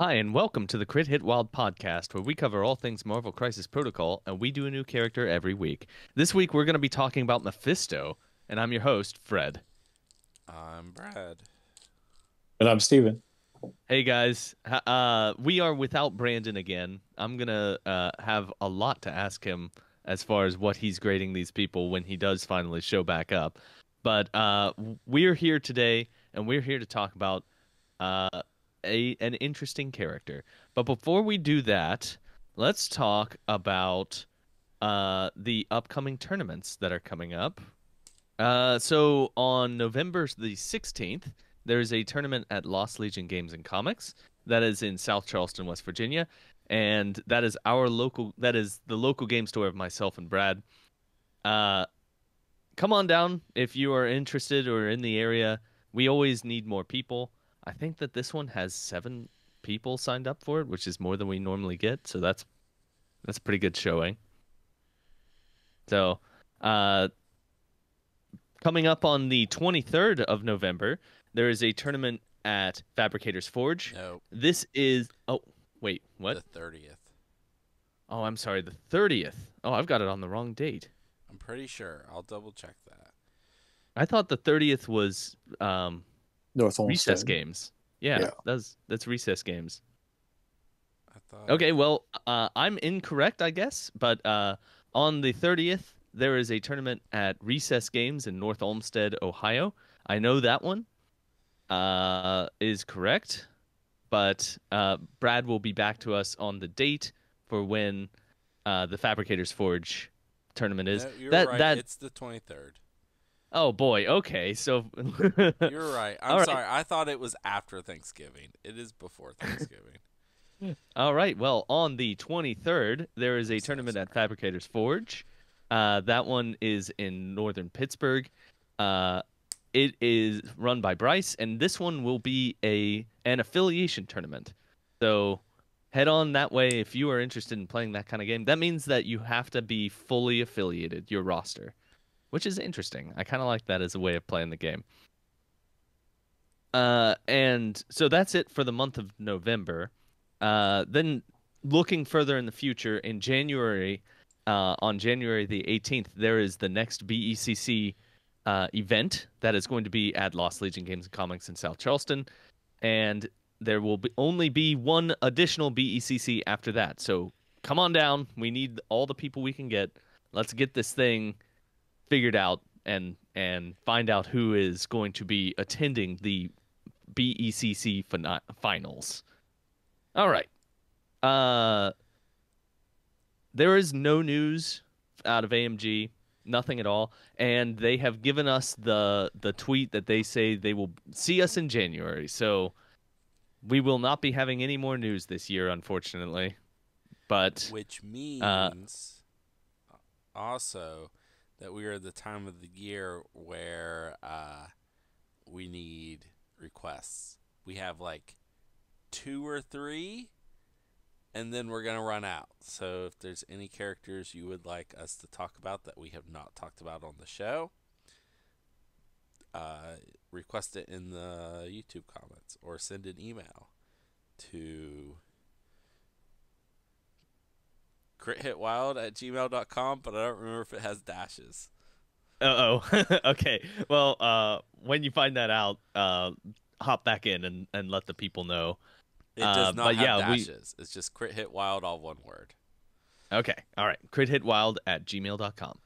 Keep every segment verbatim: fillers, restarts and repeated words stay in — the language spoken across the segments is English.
Hi, and welcome to the Crit Hit Wild podcast, where we cover all things Marvel Crisis Protocol, and we do a new character every week. This week, we're going to be talking about Mephisto, and I'm your host, Fred. I'm Brad. And I'm Steven. Hey, guys. Uh, we are without Brandon again. I'm going to uh, have a lot to ask him as far as what he's grading these people when he does finally show back up. But uh, we're here today, and we're here to talk about... Uh, A, an interesting character. But before we do that, let's talk about uh, the upcoming tournaments that are coming up. Uh, so on November the sixteenth, there is a tournament at Lost Legion Games and Comics that is in South Charleston, West Virginia, and that is our local. That is the local game store of myself and Brad. Uh, come on down if you are interested or in the area. We always need more people. I think that this one has seven people signed up for it, which is more than we normally get. So that's that's a pretty good showing. So uh, coming up on the twenty-third of November, there is a tournament at Fabricator's Forge. No. This is... Oh, wait, what? The thirtieth. Oh, I'm sorry, the thirtieth. Oh, I've got it on the wrong date. I'm pretty sure. I'll double check that. I thought the thirtieth was... Um, North Olmsted. Recess Games. Yeah, yeah. That's, that's Recess Games. I thought... Okay, well, uh, I'm incorrect, I guess, but uh, on the thirtieth, there is a tournament at Recess Games in North Olmsted, Ohio. I know that one uh, is correct, but uh, Brad will be back to us on the date for when uh, the Fabricator's Forge tournament is. No, you're that, right, that... it's the twenty-third. Oh, boy. Okay. So you're right. I'm sorry. I thought it was after Thanksgiving. It is before Thanksgiving. All right. Well, on the twenty-third, there is a tournament at Fabricator's Forge. Uh, that one is in northern Pittsburgh. Uh, it is run by Bryce, and this one will be a an affiliation tournament. So head on that way if you are interested in playing that kind of game. That means that you have to be fully affiliated, your roster. Which is interesting. I kind of like that as a way of playing the game. Uh, and so that's it for the month of November. Uh, then looking further in the future, in January, uh, on January the eighteenth, there is the next B E C C uh, event that is going to be at Lost Legion Games and Comics in South Charleston. And there will be only be one additional B E C C after that. So come on down. We need all the people we can get. Let's get this thing figured out and and find out who is going to be attending the B E C C finals. All right. Uh, there is no news out of A M G, nothing at all, and they have given us the the tweet that they say they will see us in January. So we will not be having any more news this year, unfortunately. But which means uh, also. that we are at the time of the year where uh, we need requests. We have like two or three, and then we're going to run out. So if there's any characters you would like us to talk about that we have not talked about on the show, uh, request it in the YouTube comments or send an email to... crithitwild at gmail dot com, but I don't remember if it has dashes. Uh oh. Okay. Well, uh, when you find that out, uh, hop back in and, and let the people know. It does not uh, have yeah, dashes. We... It's just crithitwild, all one word. Okay. All right. crithitwild at gmail dot com.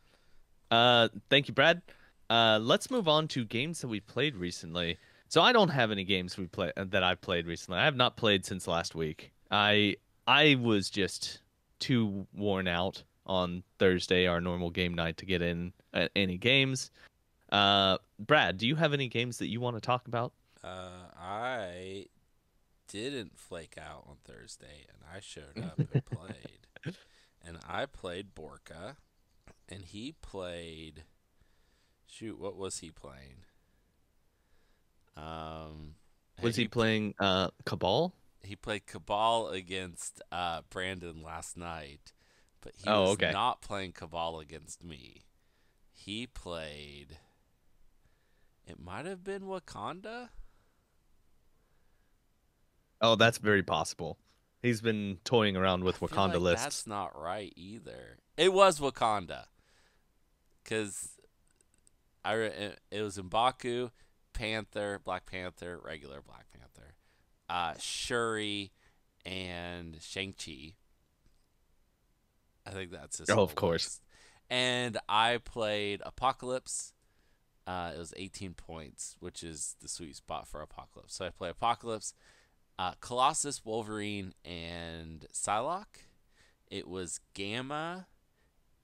Uh, thank you, Brad. Uh, let's move on to games that we played recently. So I don't have any games we play that I've played recently. I have not played since last week. I I was just too worn out on Thursday, our normal game night, to get in uh, any games. Uh, Brad, do you have any games that you want to talk about? Uh, I didn't flake out on Thursday, and I showed up and played. And I played Borka, and he played... Shoot, what was he playing? Um, was he, he playing uh, Cabal? He played Cabal against uh, Brandon last night, but he oh, was okay. not playing Cabal against me. He played... It might have been Wakanda? Oh, that's very possible. He's been toying around with I Wakanda feel like lists. That's not right either. It was Wakanda, because I re it was M'Baku, Panther, Black Panther, regular Black Panther, uh, Shuri, and Shang-Chi. I think that's his. Oh, of course. List. And I played Apocalypse. Uh, it was eighteen points, which is the sweet spot for Apocalypse. So I play Apocalypse, uh, Colossus, Wolverine, and Psylocke. It was Gamma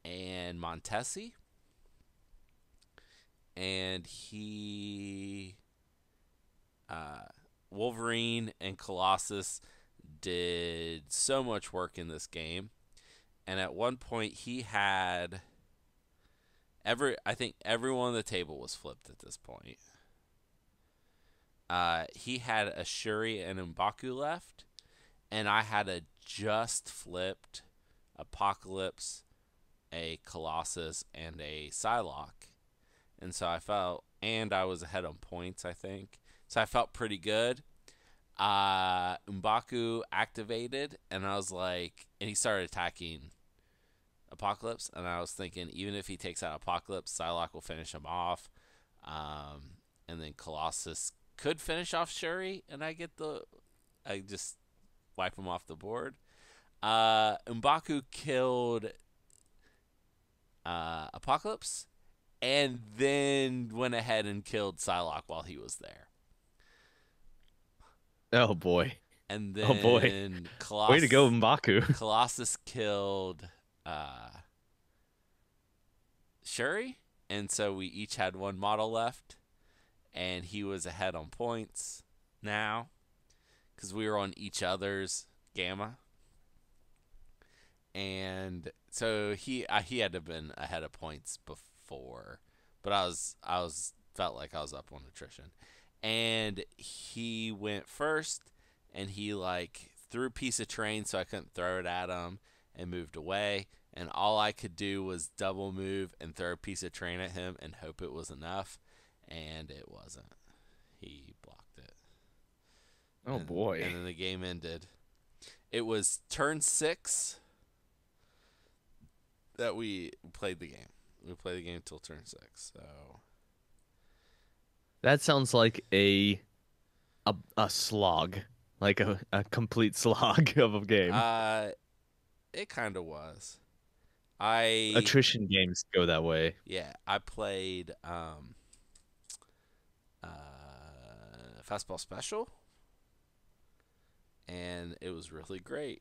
and Montesi. And he, uh, Wolverine and Colossus did so much work in this game. And at one point he had every, I think everyone on the table was flipped at this point. Uh, he had a Shuri and M'Baku left, and I had a just flipped Apocalypse, a Colossus, and a Psylocke. And so I felt, and I was ahead on points, I think. So I felt pretty good. Uh, M'Baku activated, and I was like, and he started attacking Apocalypse, and I was thinking, even if he takes out Apocalypse, Psylocke will finish him off. Um, and then Colossus could finish off Shuri, and I get the, I just wipe him off the board. Uh, M'Baku killed uh, Apocalypse, and then went ahead and killed Psylocke while he was there. Oh, boy. And then oh boy. Colossus, way to go, M'Baku. Colossus killed uh, Shuri, and so we each had one model left, and he was ahead on points now because we were on each other's Gamma. And so he uh, he had to have been ahead of points before. Four, but I was I was felt like I was up on attrition, and he went first, and he like threw a piece of terrain so I couldn't throw it at him, and moved away, and all I could do was double move and throw a piece of terrain at him and hope it was enough, and it wasn't. He blocked it. Oh and, boy! And then the game ended. It was turn six that we played the game. We play the game until turn six, so that sounds like a a, a slog, like a, a complete slog of a game. Uh, it kind of was. I attrition games go that way. Yeah, I played um, uh, Fastball Special, and it was really great.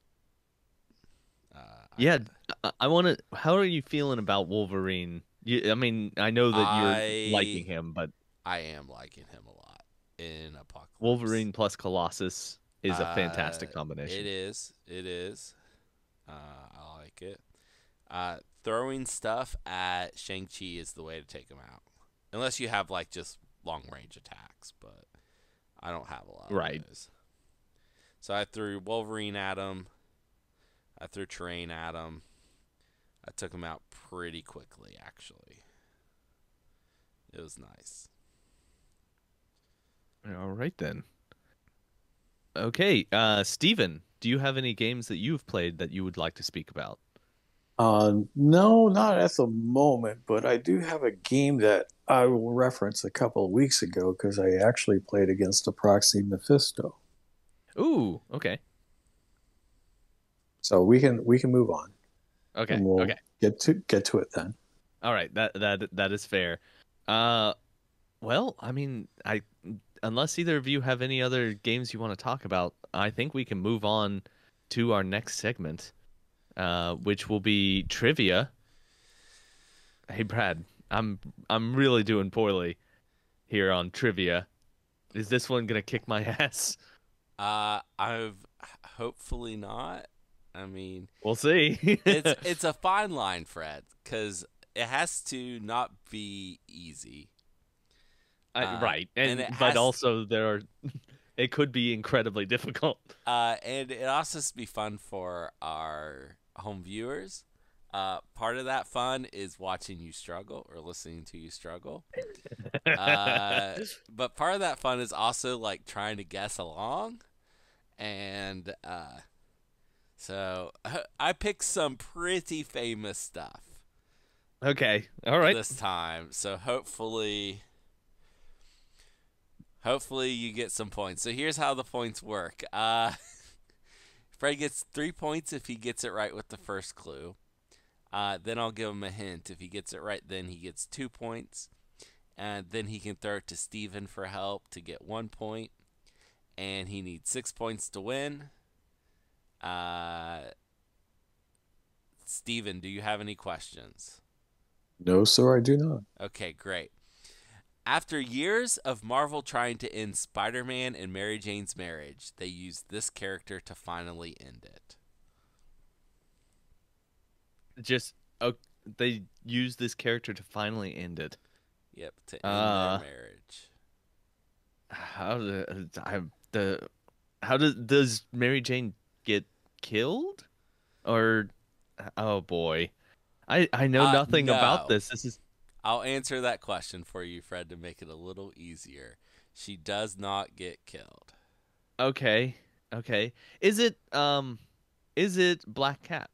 Uh, yeah, I, I want to. How are you feeling about Wolverine? You, I mean, I know that I, you're liking him, but I am liking him a lot in Apocalypse. Wolverine plus Colossus is a fantastic uh, combination. It is. It is. Uh, I like it. Uh, throwing stuff at Shang-Chi is the way to take him out, unless you have like just long-range attacks. But I don't have a lot. Right. Of those. So I threw Wolverine at him. I threw terrain at him. I took him out pretty quickly, actually. It was nice. All right, then. Okay, uh, Steven, do you have any games that you've played that you would like to speak about? Uh, no, not at the moment, but I do have a game that I will reference a couple of weeks ago because I actually played against a proxy Mephisto. Ooh, okay. So we can we can move on. Okay. And we'll okay. Get to get to it then. All right. That that that is fair. Uh, well, I mean, I unless either of you have any other games you want to talk about, I think we can move on to our next segment, uh, which will be trivia. Hey, Brad, I'm I'm really doing poorly here on trivia. Is this one gonna kick my ass? Uh, I've hopefully not. I mean, we'll see. it's it's a fine line, Fred, because it has to not be easy, uh, uh, right? And, and but also to, there are, it could be incredibly difficult. Uh, and it also has to be fun for our home viewers. Uh, part of that fun is watching you struggle or listening to you struggle. uh, but part of that fun is also like trying to guess along. And uh, so I picked some pretty famous stuff. Okay. All right. This time. So hopefully, hopefully you get some points. So here's how the points work. Uh, Fred gets three points if he gets it right with the first clue. Uh, then I'll give him a hint. If he gets it right, then he gets two points. And then he can throw it to Steven for help to get one point. And he needs six points to win. Uh, Steven, do you have any questions? No, sir, I do not. Okay, great. After years of Marvel trying to end Spider-Man and Mary Jane's marriage, they used this character to finally end it. Just oh, they used this character to finally end it. Yep, to end uh, their marriage. How do, I, the how does does Mary Jane get killed? Or oh boy, I I know uh, nothing no. about this. This is. I'll answer that question for you, Fred, to make it a little easier. She does not get killed. Okay, okay. Is it um, is it Black Cat?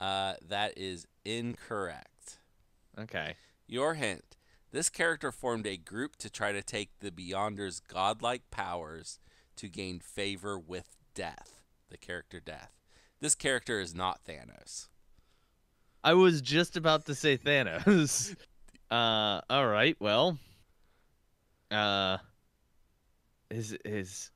Uh, that is incorrect. Okay. Your hint. This character formed a group to try to take the Beyonder's godlike powers to gain favor with Death, the character Death. This character is not Thanos. I was just about to say Thanos. uh, all right, well. Uh, is... is...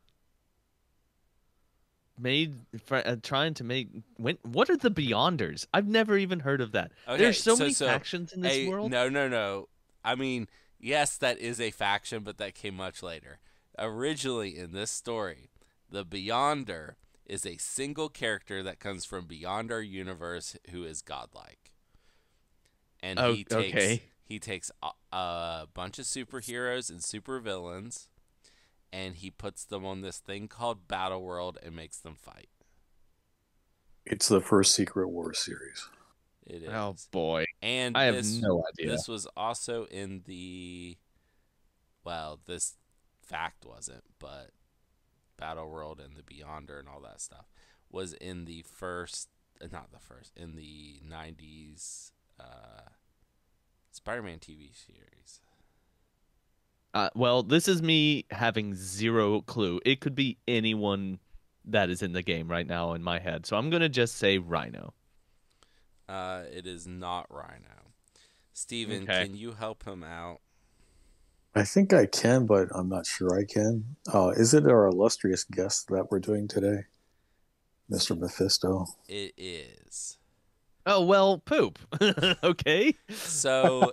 Made uh, trying to make when, what are the Beyonders? I've never even heard of that. Okay, There's so, so many so factions in this a, world. No, no, no. I mean, yes, that is a faction, but that came much later. Originally, in this story, the Beyonder is a single character that comes from beyond our universe who is godlike, and oh, he takes okay. he takes a, a bunch of superheroes and supervillains. And he puts them on this thing called Battle World and makes them fight. It's the first Secret War series. It is. Oh, boy. And I this, have no idea. This was also in the... Well, this fact wasn't, but Battle World and the Beyonder and all that stuff was in the first... Not the first. In the nineties uh, Spider-Man T V series. Uh, well, this is me having zero clue. It could be anyone that is in the game right now in my head. So I'm going to just say Rhino. Uh, it is not Rhino. Steven, okay. Can you help him out? I think I can, but I'm not sure I can. Uh, is it our illustrious guest that we're doing today? Mister Mephisto? It is. Oh, well, poop. Okay. So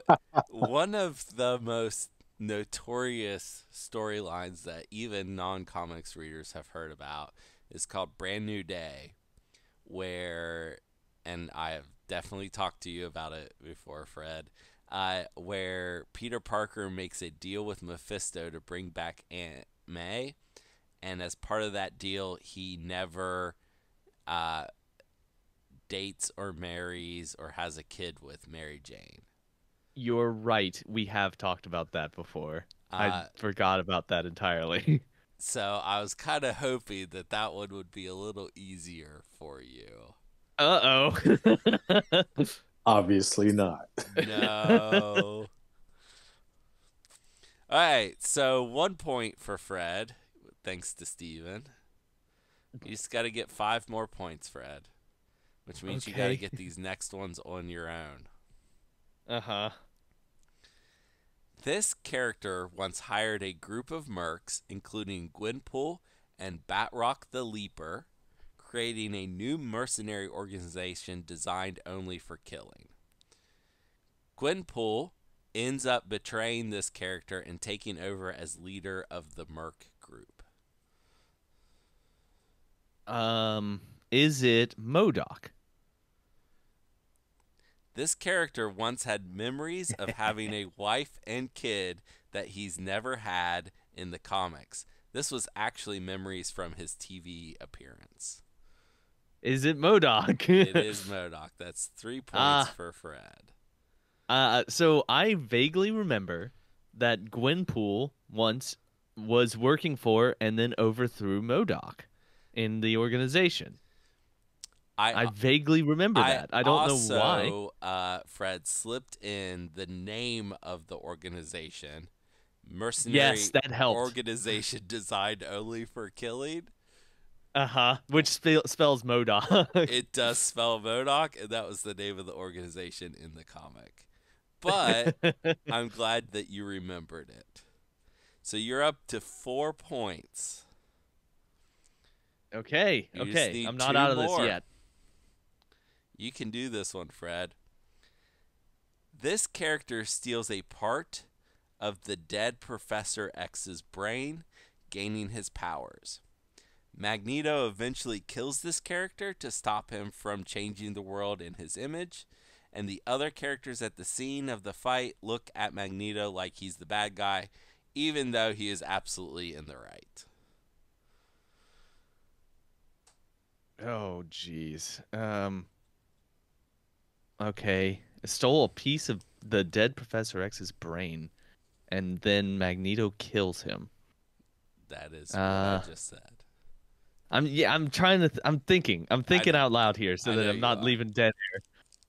one of the most notorious storylines that even non-comics readers have heard about is called Brand New Day, where, and I have definitely talked to you about it before, Fred, uh, where Peter Parker makes a deal with Mephisto to bring back Aunt May, and as part of that deal, he never uh, dates or marries or has a kid with Mary Jane. You're right. We have talked about that before. Uh, I forgot about that entirely. So I was kind of hoping that that one would be a little easier for you. Uh-oh. Obviously not. No. All right. So one point for Fred, thanks to Steven. You just got to get five more points, Fred, which means okay. You got to get these next ones on your own. Uh-huh. This character once hired a group of mercs, including Gwynpool and Batroc the Leaper, creating a new mercenary organization designed only for killing. Gwynpool ends up betraying this character and taking over as leader of the merc group. Um, is it M O D O K? This character once had memories of having a wife and kid that he's never had in the comics. This was actually memories from his T V appearance. Is it M O D O K? It is M O D O K. That's three points uh, for Fred. Uh, so I vaguely remember that Gwynpool once was working for and then overthrew M O D O K in the organization. I, I vaguely remember I that. I don't also, know why. Also, uh, Fred slipped in the name of the organization. Mercenary yes, that helped. Organization designed only for killing. Uh-huh. Which spe spells M O D O K. It does spell M O D O K, and that was the name of the organization in the comic. But I'm glad that you remembered it. So you're up to four points. Okay. You okay. I'm not out of more. this yet. You can do this one, Fred. This character steals a part of the dead Professor X's brain, gaining his powers. Magneto eventually kills this character to stop him from changing the world in his image, and the other characters at the scene of the fight look at Magneto like he's the bad guy, even though he is absolutely in the right. Oh, jeez. Um, okay. I stole a piece of the dead Professor X's brain, and then Magneto kills him. That is what uh, I just said. I'm yeah. I'm trying to. Th I'm thinking. I'm thinking out loud here, so I that I'm not are. leaving dead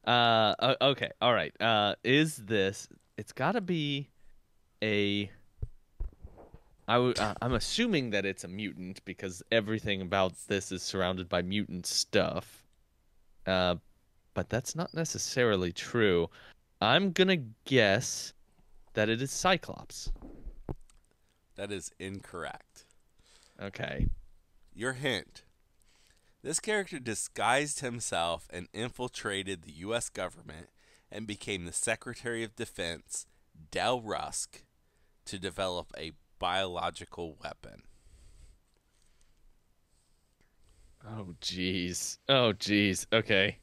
air. Uh. Okay. All right. Uh. Is this? It's got to be a. I w uh, I'm assuming that it's a mutant because everything about this is surrounded by mutant stuff. Uh, but that's not necessarily true. I'm going to guess that it is Cyclops. That is incorrect. Okay. Your hint. This character disguised himself and infiltrated the U S government and became the Secretary of Defense, Del Rusk, to develop a biological weapon. Oh jeez. Oh jeez. Okay.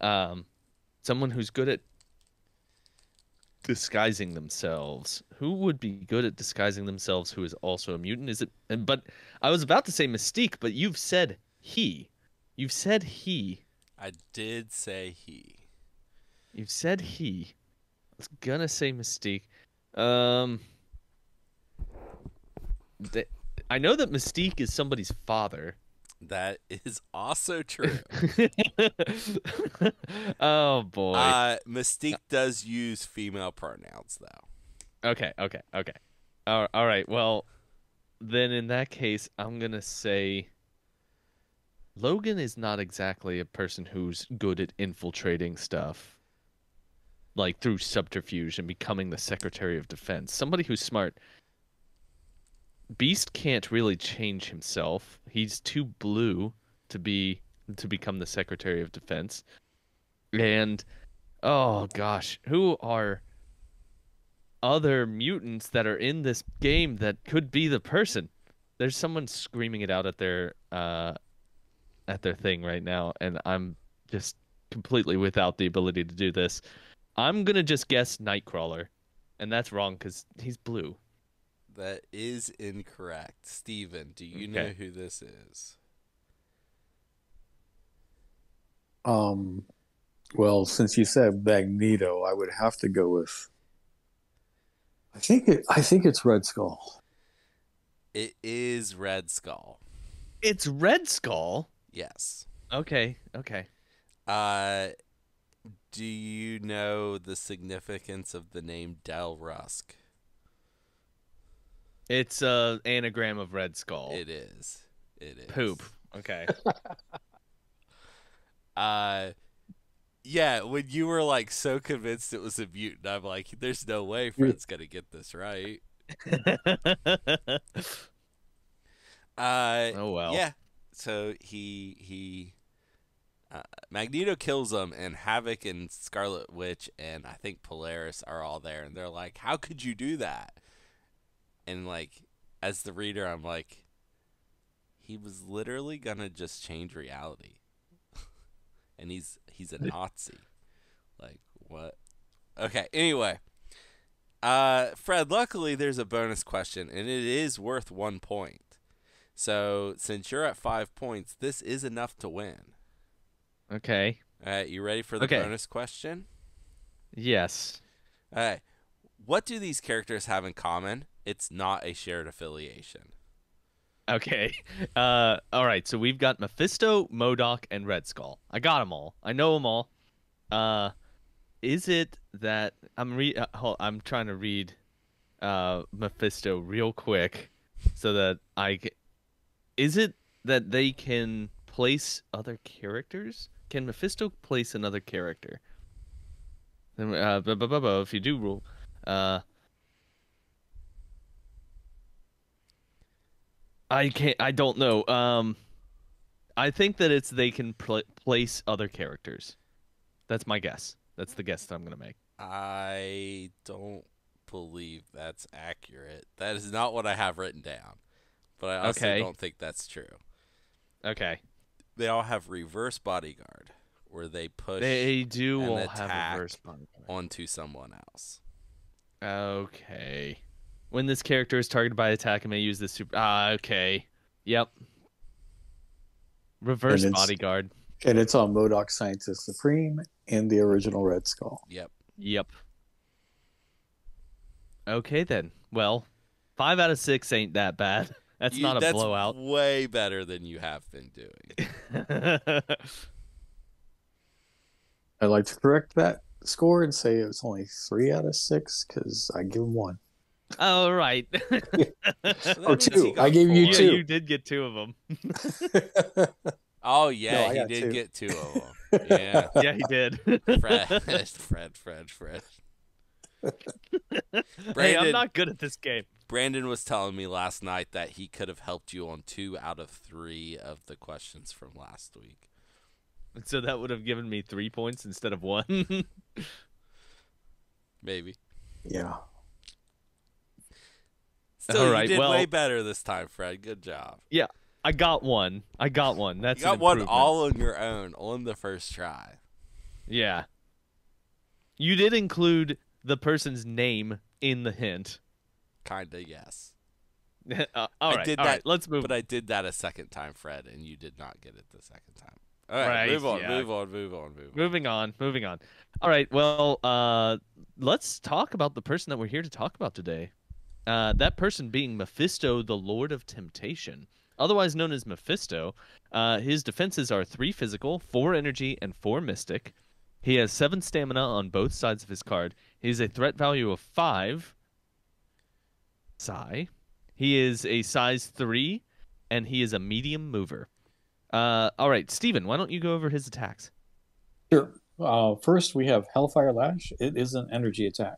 Um someone who's good at disguising themselves. Who would be good at disguising themselves who is also a mutant? Is it but I was about to say Mystique, but you've said he. You've said he. I did say he. You've said he. I was gonna say Mystique. Um I know that Mystique is somebody's father. That is also true. Oh, boy. Uh, Mystique does use female pronouns, though. Okay, okay, okay. All, all right, well, then in that case, I'm going to say Logan is not exactly a person who's good at infiltrating stuff, like through subterfuge and becoming the Secretary of Defense. Somebody who's smart. Beast can't really change himself. He's too blue to be to become the Secretary of Defense. And oh gosh, who are other mutants that are in this game that could be the person? There's someone screaming it out at their uh at their thing right now, and I'm just completely without the ability to do this. I'm going to just guess Nightcrawler, and that's wrong cuz he's blue. That is incorrect. Steven, do you okay. know who this is? Um, well, since you said Magneto, I would have to go with. I think it, I think it's Red Skull. It is Red Skull. It's Red Skull? Yes. Okay. Okay. Uh, do you know the significance of the name Del Rusk? It's an anagram of Red Skull. It is. It is. Poop. Okay. uh, yeah, when you were like so convinced it was a mutant, I'm like, there's no way Fred's going to get this right. uh, oh, well. Yeah. So he, he uh, Magneto kills him, and Havoc and Scarlet Witch and I think Polaris are all there. And they're like, how could you do that? And, like, as the reader, I'm like, he was literally going to just change reality. And he's he's a Nazi. Like, what? Okay, anyway. Uh, Fred, luckily there's a bonus question, and it is worth one point. So, since you're at five points, this is enough to win. Okay. All right, you ready for the okay. bonus question? Yes. All right. What do these characters have in common? It's not a shared affiliation. Okay. Uh, all right. So we've got Mephisto, M O D O K, and Red Skull. I got them all. I know them all. Uh, is it that I'm re? Uh, hold, I'm trying to read uh, Mephisto real quick so that I can... Is it that they can place other characters? Can Mephisto place another character? Uh, bu- bu- bu- bu- if you do rule... Uh, I can't. I don't know. Um, I think that it's they can pl- place other characters. That's my guess. That's the guess that I'm gonna make. I don't believe that's accurate. That is not what I have written down. But I also okay. don't think that's true. Okay. They all have reverse bodyguard, where they push. They do all have reverse bodyguard onto someone else. Okay. When this character is targeted by attack, it may use this super... Ah, okay. Yep. Reverse and bodyguard. And it's on M O D O K Scientist Supreme and the original Red Skull. Yep. Yep. Okay, then. Well, five out of six ain't that bad. That's you, not a that's blowout. That's way better than you have been doing. I'd like to correct that score and say it was only three out of six, because I give them one. Oh, right. Yeah. So or two. I gave four. you two. Yeah, you did get two of them. Oh, yeah, no, he did two. get two of them. Yeah, yeah he did. Fred, Fred, Fred, Fred. Brandon, hey, I'm not good at this game. Brandon was telling me last night that he could have helped you on two out of three of the questions from last week. So that would have given me three points instead of one? Maybe. Yeah. Still, All right, you did well, way better this time, Fred. Good job. Yeah, I got one. I got one. That's you got one all on your own on the first try. Yeah. You did include the person's name in the hint. Kinda, yes. uh, all I right, did all that, right. Let's move. But on. I did that a second time, Fred, and you did not get it the second time. All right, right move on, yeah. move on, move on, move on. Moving on, moving on. All right, well, uh, let's talk about the person that we're here to talk about today. Uh, that person being Mephisto, the Lord of Temptation, otherwise known as Mephisto. Uh, his defenses are three physical, four energy, and four mystic. He has seven stamina on both sides of his card. He has a threat value of five. Sigh. He is a size three, and he is a medium mover. Uh, all right, Steven, why don't you go over his attacks? Sure. Uh, first, we have Hellfire Lash. It is an energy attack.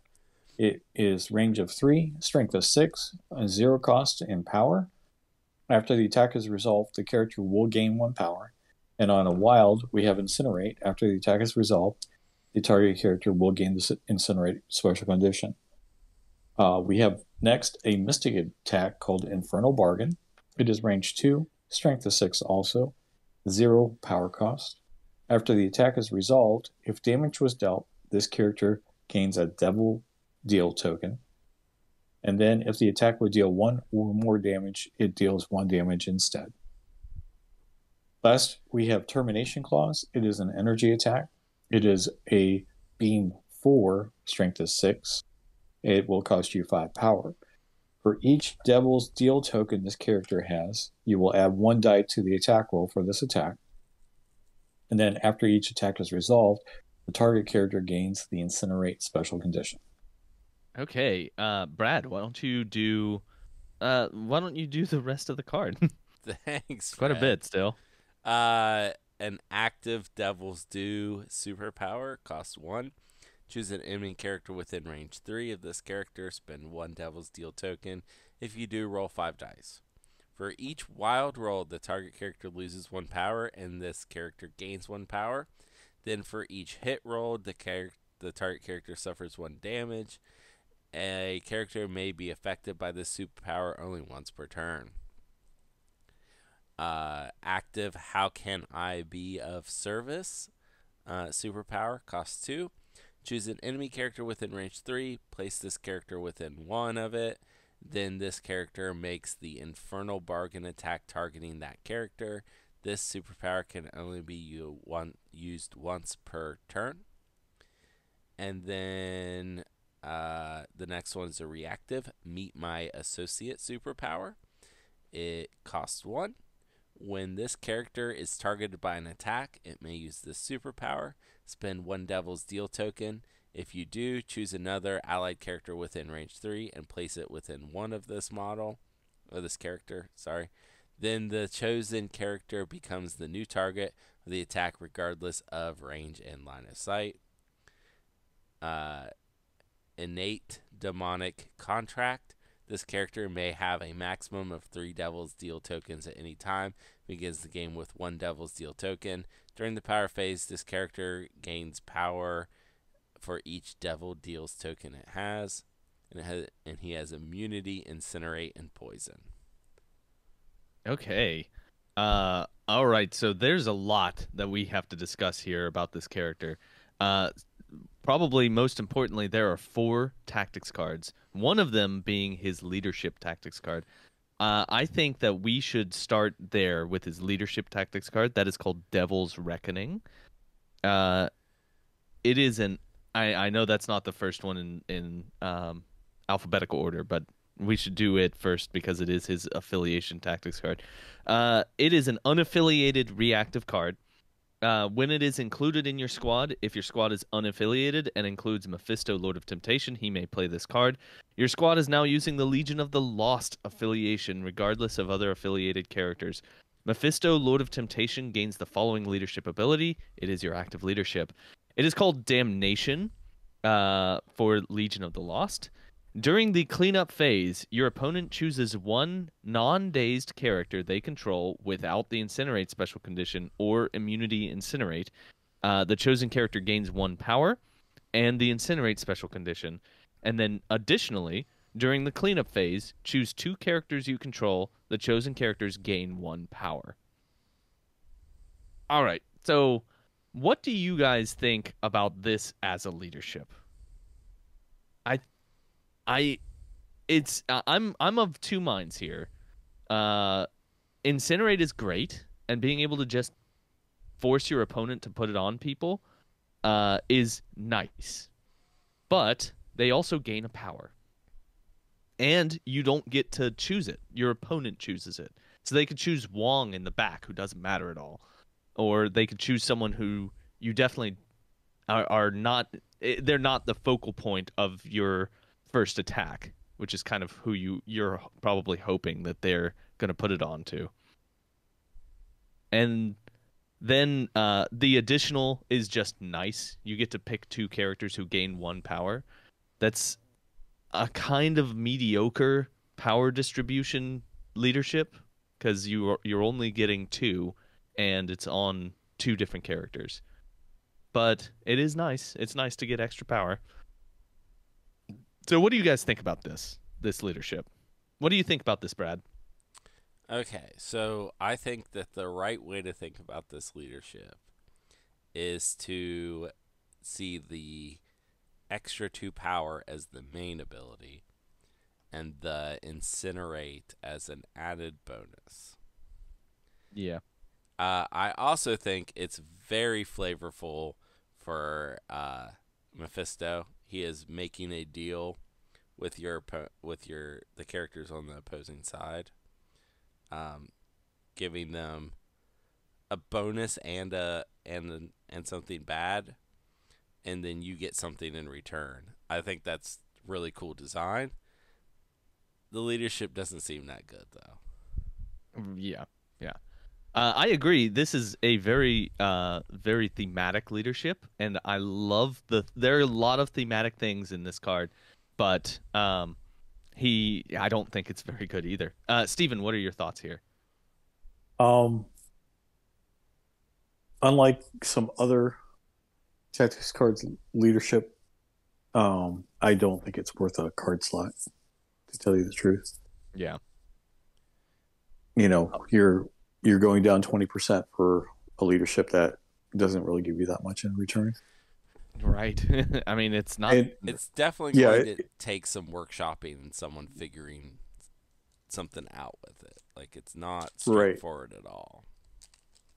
It is range of three, strength of six, zero cost, and power. After the attack is resolved, the character will gain one power. And on a wild, we have Incinerate. After the attack is resolved, the target character will gain the Incinerate special condition. Uh, we have next a mystic attack called Infernal Bargain. It is range two, strength of six also, zero power cost. After the attack is resolved, if damage was dealt, this character gains a Devil Deal token, and then if the attack would deal one or more damage, it deals one damage instead. Last, we have Termination Clause. It is an energy attack. It is a beam four, strength is six. It will cost you five power. For each Devil's Deal token this character has, you will add one die to the attack roll for this attack, and then after each attack is resolved, the target character gains the Incinerate special condition. Okay, uh, Brad, why don't you do uh, why don't you do the rest of the card? Thanks, Quite Brad. a bit still. Uh, an active Devil's Due superpower costs one. Choose an enemy character within range three of this character. Spend one Devil's Deal token. If you do, roll five dice. For each wild roll, the target character loses one power, and this character gains one power. Then for each hit roll, the char- the target character suffers one damage. A character may be affected by this superpower only once per turn. Uh, active How Can I Be of Service uh, superpower costs two. Choose an enemy character within range three. Place this character within one of it. Then this character makes the Infernal Bargain attack targeting that character. This superpower can only be u- one, used once per turn. And then... Uh, the next one is a reactive, Meet My Associate superpower. It costs one. When this character is targeted by an attack, it may use this superpower. Spend one Devil's Deal token. If you do, choose another allied character within range three and place it within one of this model, or this character, sorry. Then the chosen character becomes the new target of the attack regardless of range and line of sight. Uh, innate demonic contract. This character may have a maximum of three Devil's Deal tokens at any time. Begins the game with one Devil's Deal token. During the power phase, this character gains power for each Devil Deals token it has. And, it has, and he has immunity, incinerate, and poison. Okay. Uh, all right, so there's a lot that we have to discuss here about this character. Uh, probably most importantly, there are four tactics cards, one of them being his leadership tactics card. Uh, I think that we should start there with his leadership tactics card. That is called Devil's Reckoning. Uh, it is an... I, I know that's not the first one in, in um, alphabetical order, but we should do it first because it is his affiliation tactics card. Uh, it is an unaffiliated reactive card. Uh, when it is included in your squad, if your squad is unaffiliated and includes Mephisto, Lord of Temptation, he may play this card. Your squad is now using the Legion of the Lost affiliation, regardless of other affiliated characters. Mephisto, Lord of Temptation, gains the following leadership ability. It is your active leadership. It is called Damnation uh, for Legion of the Lost. During the cleanup phase, your opponent chooses one non-dazed character they control without the Incinerate special condition or immunity Incinerate. Uh, the chosen character gains one power and the Incinerate special condition. And then additionally, during the cleanup phase, choose two characters you control. The chosen characters gain one power. All right, so what do you guys think about this as a leadership? I... I, it's uh, I'm I'm of two minds here. Uh, Incinerate is great, and being able to just force your opponent to put it on people uh, is nice, but they also gain a power, and you don't get to choose it. Your opponent chooses it, so they could choose Wong in the back, who doesn't matter at all, or they could choose someone who you definitely are, are not. They're not the focal point of your first attack, which is kind of who you you're probably hoping that they're going to put it on to. And then uh the additional is just nice. You get to pick two characters who gain one power. That's a kind of mediocre power distribution leadership, because you are, you're only getting two, and it's on two different characters, but it is nice. It's nice to get extra power. So what do you guys think about this, this leadership? What do you think about this, Brad? Okay, so I think that the right way to think about this leadership is to see the extra two power as the main ability and the Incinerate as an added bonus. Yeah. Uh, I also think it's very flavorful for uh, Mephisto. He is making a deal with your with your the characters on the opposing side, um, giving them a bonus and a and and something bad, and then you get something in return. I think that's really cool design. The leadership doesn't seem that good though. Yeah, yeah, uh, I agree. This is a very uh, very thematic leadership. And I love the... There are a lot of thematic things in this card, but um, he... I don't think it's very good either. Uh, Steven, what are your thoughts here? Um, unlike some other tactics cards, leadership, um, I don't think it's worth a card slot, to tell you the truth. Yeah. You know, you're you're going down twenty percent for a leadership that doesn't really give you that much in return. Right. I mean, it's not... And, it's definitely yeah, going it, to take some workshopping and someone figuring something out with it. Like, it's not straightforward right. at all.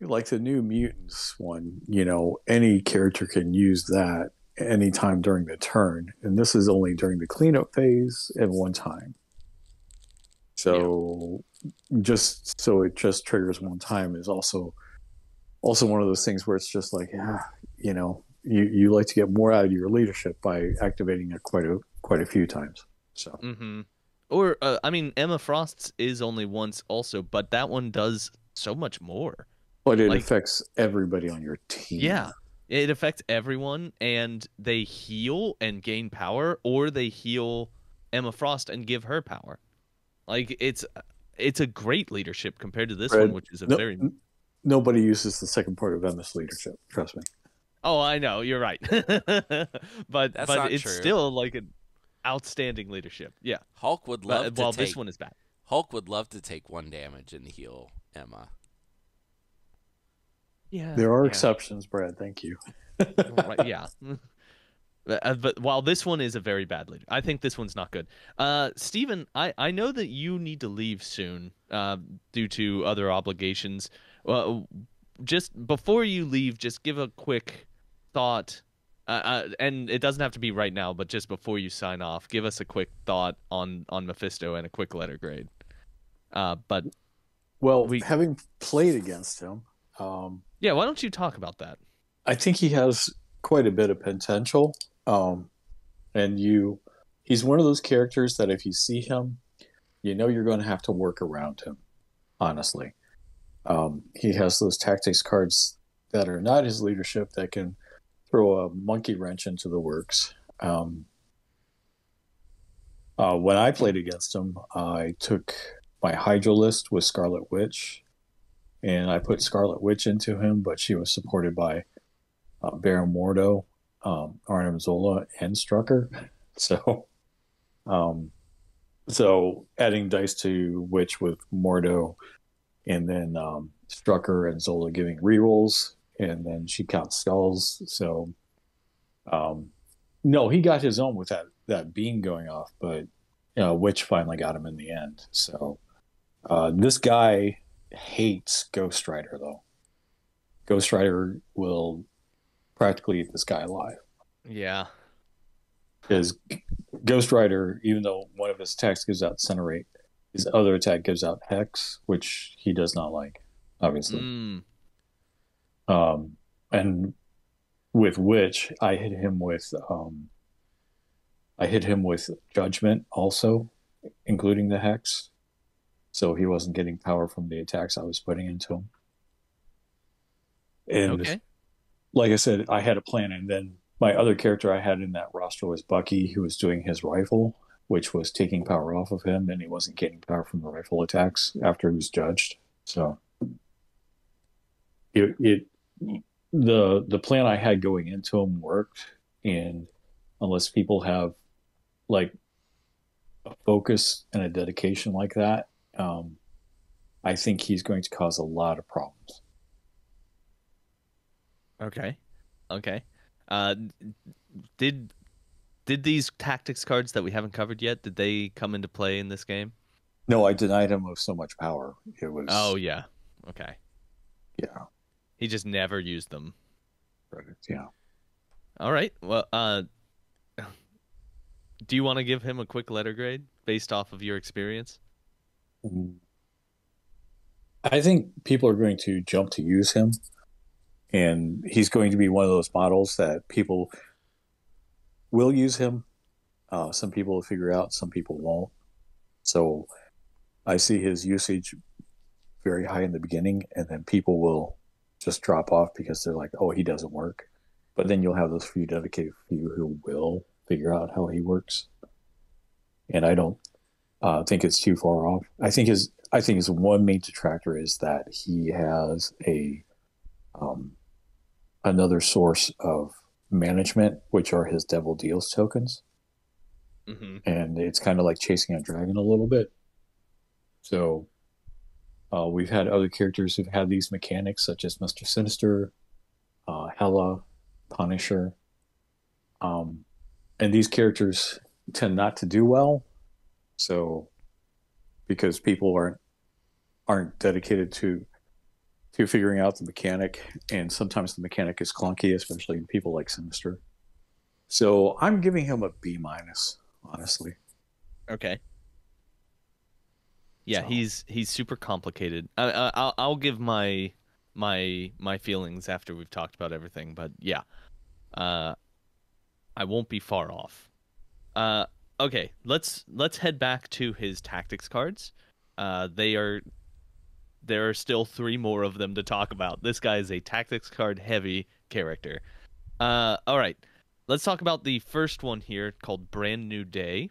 Like the New Mutants one, you know, any character can use that any time during the turn, and this is only during the cleanup phase at one time. So yeah. just so it just triggers one time is also also one of those things where it's just like, yeah, you know, you, you like to get more out of your leadership by activating it quite a quite a few times. So mm-hmm. or uh, I mean, Emma Frost's is only once also, but that one does so much more. But it like, affects everybody on your team. Yeah. It affects everyone, and they heal and gain power, or they heal Emma Frost and give her power. Like, it's it's a great leadership compared to this Fred, one, which is a no, very... Nobody uses the second part of Emma's leadership, trust me. Oh, I know, you're right. but That's but it's true. Still, like, an outstanding leadership. Yeah. Hulk would love but, to well, take... Well, this one is bad. Hulk would love to take one damage and heal Emma. Yeah, there are yeah. exceptions, Brad. Thank you. right, yeah. But, but while this one is a very bad leader, I think this one's not good. Uh, Steven, I, I know that you need to leave soon uh, due to other obligations. Uh, just before you leave, just give a quick thought. Uh, uh, and it doesn't have to be right now, but just before you sign off, give us a quick thought on, on Mephisto and a quick letter grade. Uh, but Well, we, having played against him... Um, Yeah, why don't you talk about that? I think he has quite a bit of potential, um, and you—he's one of those characters that if you see him, you know you're going to have to work around him. Honestly, um, he has those tactics cards that are not his leadership that can throw a monkey wrench into the works. Um, uh, when I played against him, I took my Hydra list with Scarlet Witch. And I put Scarlet Witch into him, but she was supported by uh, Baron M O D O, um, Arnim Zola, and Strucker. So, um, so adding dice to Witch with M O D O, and then um, Strucker and Zola giving rerolls, and then she counts skulls. So, um, no, he got his own with that that beam going off, but you know, Witch finally got him in the end. So, uh, this guy. Hates Ghost Rider though. Ghost Rider will practically eat this guy alive. Yeah. Because Ghost Rider, even though one of his attacks gives out Incinerate, his other attack gives out Hex, which he does not like, obviously. Mm. Um, and with Witch, I hit him with um, I hit him with Judgment also, including the Hex. So he wasn't getting power from the attacks I was putting into him. And okay. like I said, I had a plan. And then my other character I had in that roster was Bucky, who was doing his rifle, which was taking power off of him. And he wasn't getting power from the rifle attacks after he was judged. So it, it the the plan I had going into him worked. And unless people have like a focus and a dedication like that, Um, I think he's going to cause a lot of problems. Okay, okay. Uh, did did these tactics cards that we haven't covered yet? Did they come into play in this game? No, I denied him of so much power. It was. Oh yeah. Okay. Yeah. He just never used them. Right. Yeah. All right. Well, uh, do you want to give him a quick letter grade based off of your experience? I think people are going to jump to use him, and he's going to be one of those models that people will use him. Uh, some people will figure out, some people won't. So I see his usage very high in the beginning, and then people will just drop off because they're like, oh, he doesn't work. But then you'll have those few dedicated few who will figure out how he works. And I don't I uh, think it's too far off. I think his I think his one main detractor is that he has a um, another source of management, which are his Devil Deals tokens, mm-hmm. and it's kind of like chasing a dragon a little bit. So uh, we've had other characters who've had these mechanics, such as Mister Sinister, uh, Hela, Punisher, um, and these characters tend not to do well. So, because people aren't aren't dedicated to to figuring out the mechanic, and sometimes the mechanic is clunky, especially in people like Sinister. So I'm giving him a B minus, honestly. Okay. Yeah, so. he's he's super complicated. I, I, I'll I'll give my my my feelings after we've talked about everything, but yeah, uh, I won't be far off. Uh, okay, let's let's head back to his tactics cards. Uh, they are there are still three more of them to talk about. This guy is a tactics card heavy character. Uh, all right, let's talk about the first one here called Brand New Day.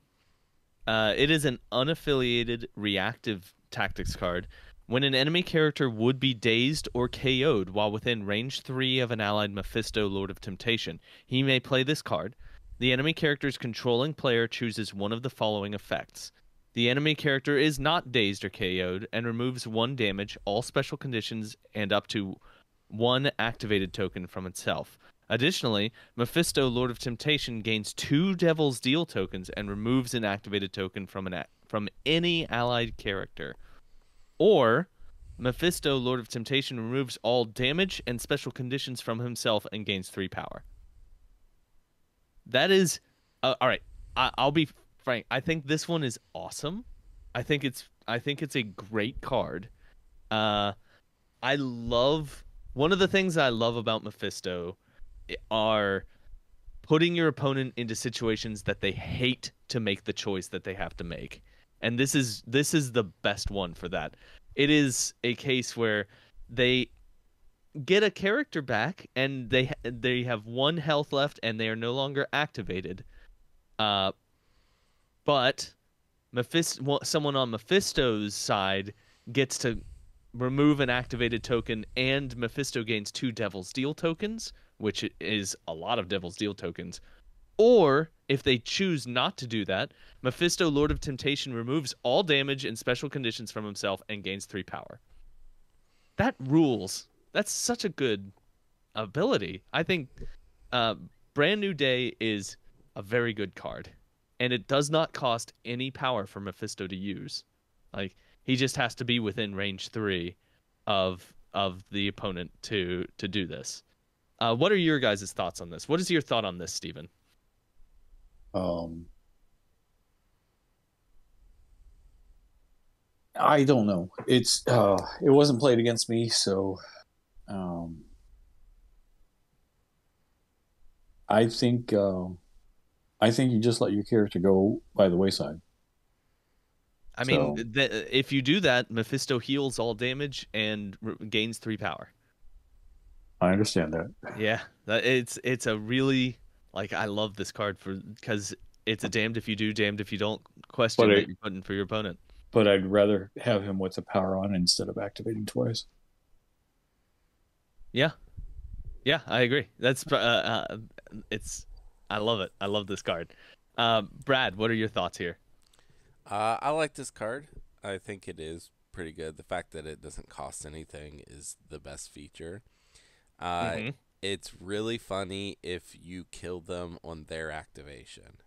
Uh, it is an unaffiliated reactive tactics card. When an enemy character would be dazed or K O'd while within range three of an allied Mephisto, Lord of Temptation, he may play this card. The enemy character's controlling player chooses one of the following effects. The enemy character is not dazed or K O'd and removes one damage, all special conditions, and up to one activated token from itself. Additionally, Mephisto, Lord of Temptation, gains two Devil's Deal tokens and removes an activated token from an from any allied character. Or, Mephisto, Lord of Temptation, removes all damage and special conditions from himself and gains three power. That is... Uh, Alright, I'll be frank. I think this one is awesome. I think it's, I think it's a great card. Uh, I love... One of the things I love about Mephisto... are putting your opponent into situations that they hate to make the choice that they have to make. And this is this is the best one for that. It is a case where they get a character back and they they have one health left and they are no longer activated. Uh, but Mephisto, someone on Mephisto's side gets to remove an activated token and Mephisto gains two Devil's Deal tokens, which is a lot of Devil's Deal tokens. Or, if they choose not to do that, Mephisto, Lord of Temptation, removes all damage and special conditions from himself and gains three power. That rules. That's such a good ability. I think uh, Brand New Day is a very good card. And it does not cost any power for Mephisto to use. Like, he just has to be within range three of of the opponent to to do this. Uh, what are your guys' thoughts on this? What is your thought on this, Steven? Um, I don't know. It's uh, it wasn't played against me, so um, I think uh, I think you just let your character go by the wayside. I so. mean, th if you do that, Mephisto heals all damage and gains three power. I understand that. Yeah, it's it's a really, like, I love this card for because it's a damned if you do, damned if you don't question that you're putting for your opponent. But I'd rather have him with the power on instead of activating twice. Yeah, yeah, I agree. That's uh, uh, it's I love it. I love this card. Uh, Brad, what are your thoughts here? Uh, I like this card. I think it is pretty good. The fact that it doesn't cost anything is the best feature. Uh, mm-hmm. It's really funny if you kill them on their activation.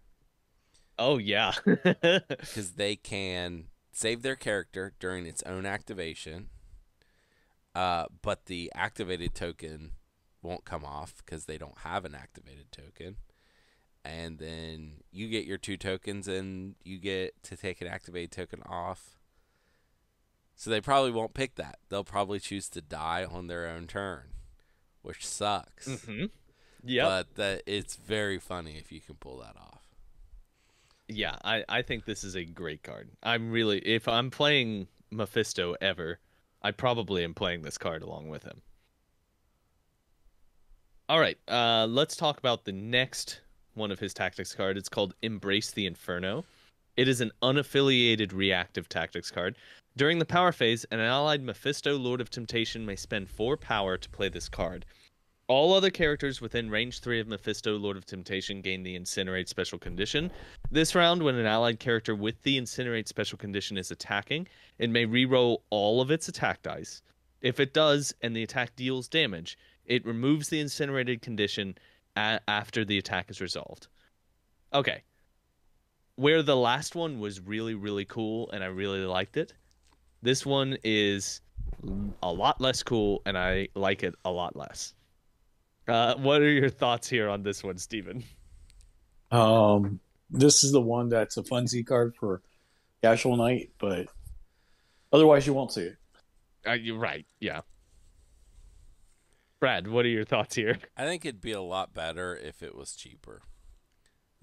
Oh, yeah. Because they can save their character during its own activation, uh, but the activated token won't come off because they don't have an activated token. And then you get your two tokens and you get to take an activated token off. So they probably won't pick that. They'll probably choose to die on their own turn, which sucks. Mm-hmm. Yeah, but that it's very funny if you can pull that off. Yeah, I, I think this is a great card. I'm really, if I'm playing Mephisto ever, I probably am playing this card along with him. All right, uh, let's talk about the next one of his tactics card. It's called Embrace the Inferno. It is an unaffiliated reactive tactics card. During the power phase, an allied Mephisto, Lord of Temptation, may spend four power to play this card. All other characters within range three of Mephisto, Lord of Temptation, gain the Incinerate special condition. This round, when an allied character with the Incinerate special condition is attacking, it may reroll all of its attack dice. If it does, and the attack deals damage, it removes the Incinerated condition a after the attack is resolved. Okay. Where the last one was really, really cool, and I really liked it, this one is a lot less cool, and I like it a lot less. Uh, what are your thoughts here on this one, Steven? Um, this is the one that's a funsy card for the actual night, but otherwise you won't see it. Uh, you're right, yeah. Brad, what are your thoughts here? I think it'd be a lot better if it was cheaper.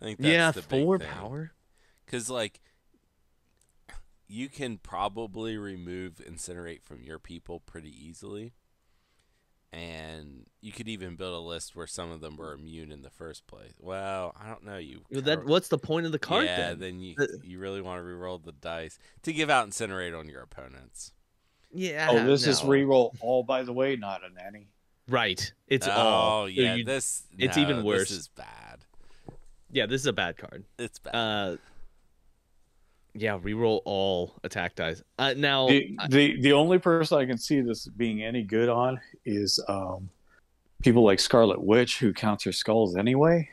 I think that's yeah, the big four thing. Power. Because, like, you can probably remove Incinerate from your people pretty easily. And you could even build a list where some of them were immune in the first place. Well, I don't know. You. Well, that, what's the point of the card yeah, then? then you, you really want to reroll the dice to give out Incinerate on your opponents. Yeah. Oh, this no. is reroll all, by the way, not a nanny. Right. It's oh, all. Oh, yeah. You, this, it's no, even worse. This is bad. Yeah, this is a bad card. It's bad. Uh, yeah, reroll all attack dice. Uh, now, the, the the only person I can see this being any good on is um, people like Scarlet Witch, who counts her skulls anyway.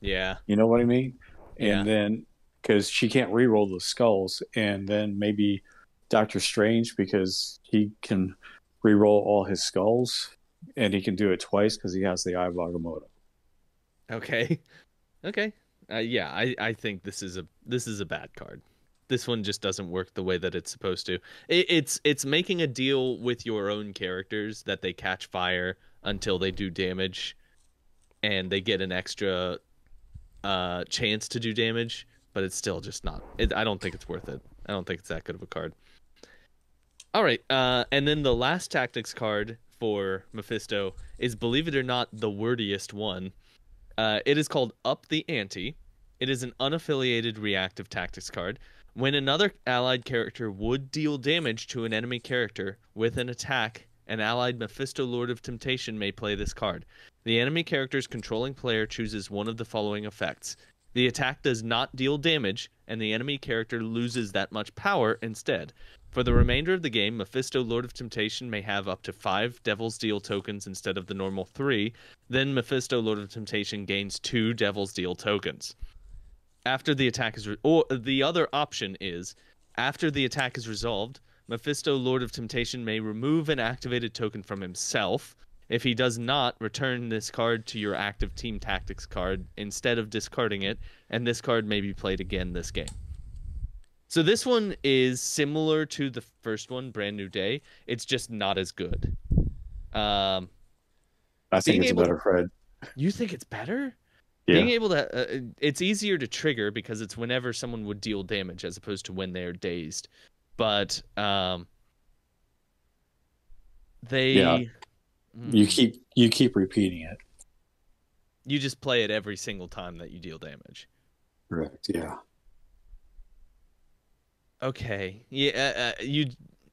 Yeah, you know what I mean. Yeah. And then because she can't reroll the skulls, and then maybe Doctor Strange, because he can reroll all his skulls, and he can do it twice because he has the Eye of Agamotto. Okay, okay, uh, yeah, I I think this is a this is a bad card. This one just doesn't work the way that it's supposed to. It, it's it's making a deal with your own characters that they catch fire until they do damage, and they get an extra uh, chance to do damage. But it's still just not. It, I don't think it's worth it. I don't think it's that good of a card. All right, uh, and then the last tactics card for Mephisto is, believe it or not, the wordiest one. Uh, it is called Up the Ante. It is an unaffiliated reactive tactics card. When another allied character would deal damage to an enemy character with an attack, an allied Mephisto Lord of Temptation may play this card. The enemy character's controlling player chooses one of the following effects. The attack does not deal damage, and the enemy character loses that much power instead. For the remainder of the game, Mephisto Lord of Temptation may have up to five Devil's Deal tokens instead of the normal three. Then Mephisto Lord of Temptation gains two Devil's Deal tokens. After the attack is, re or the other option is, after the attack is resolved, Mephisto Lord of Temptation may remove an activated token from himself. If he does not, return this card to your active team tactics card instead of discarding it, and this card may be played again this game. So this one is similar to the first one, Brand New Day. It's just not as good. Um, I think it's better, Fred. You think it's better? Yeah. Being able to, uh, it's easier to trigger because it's whenever someone would deal damage as opposed to when they're dazed. But um, they, yeah. mm, you keep you keep repeating it. You just play it every single time that you deal damage. Correct. Yeah. Okay. Yeah. Uh, you.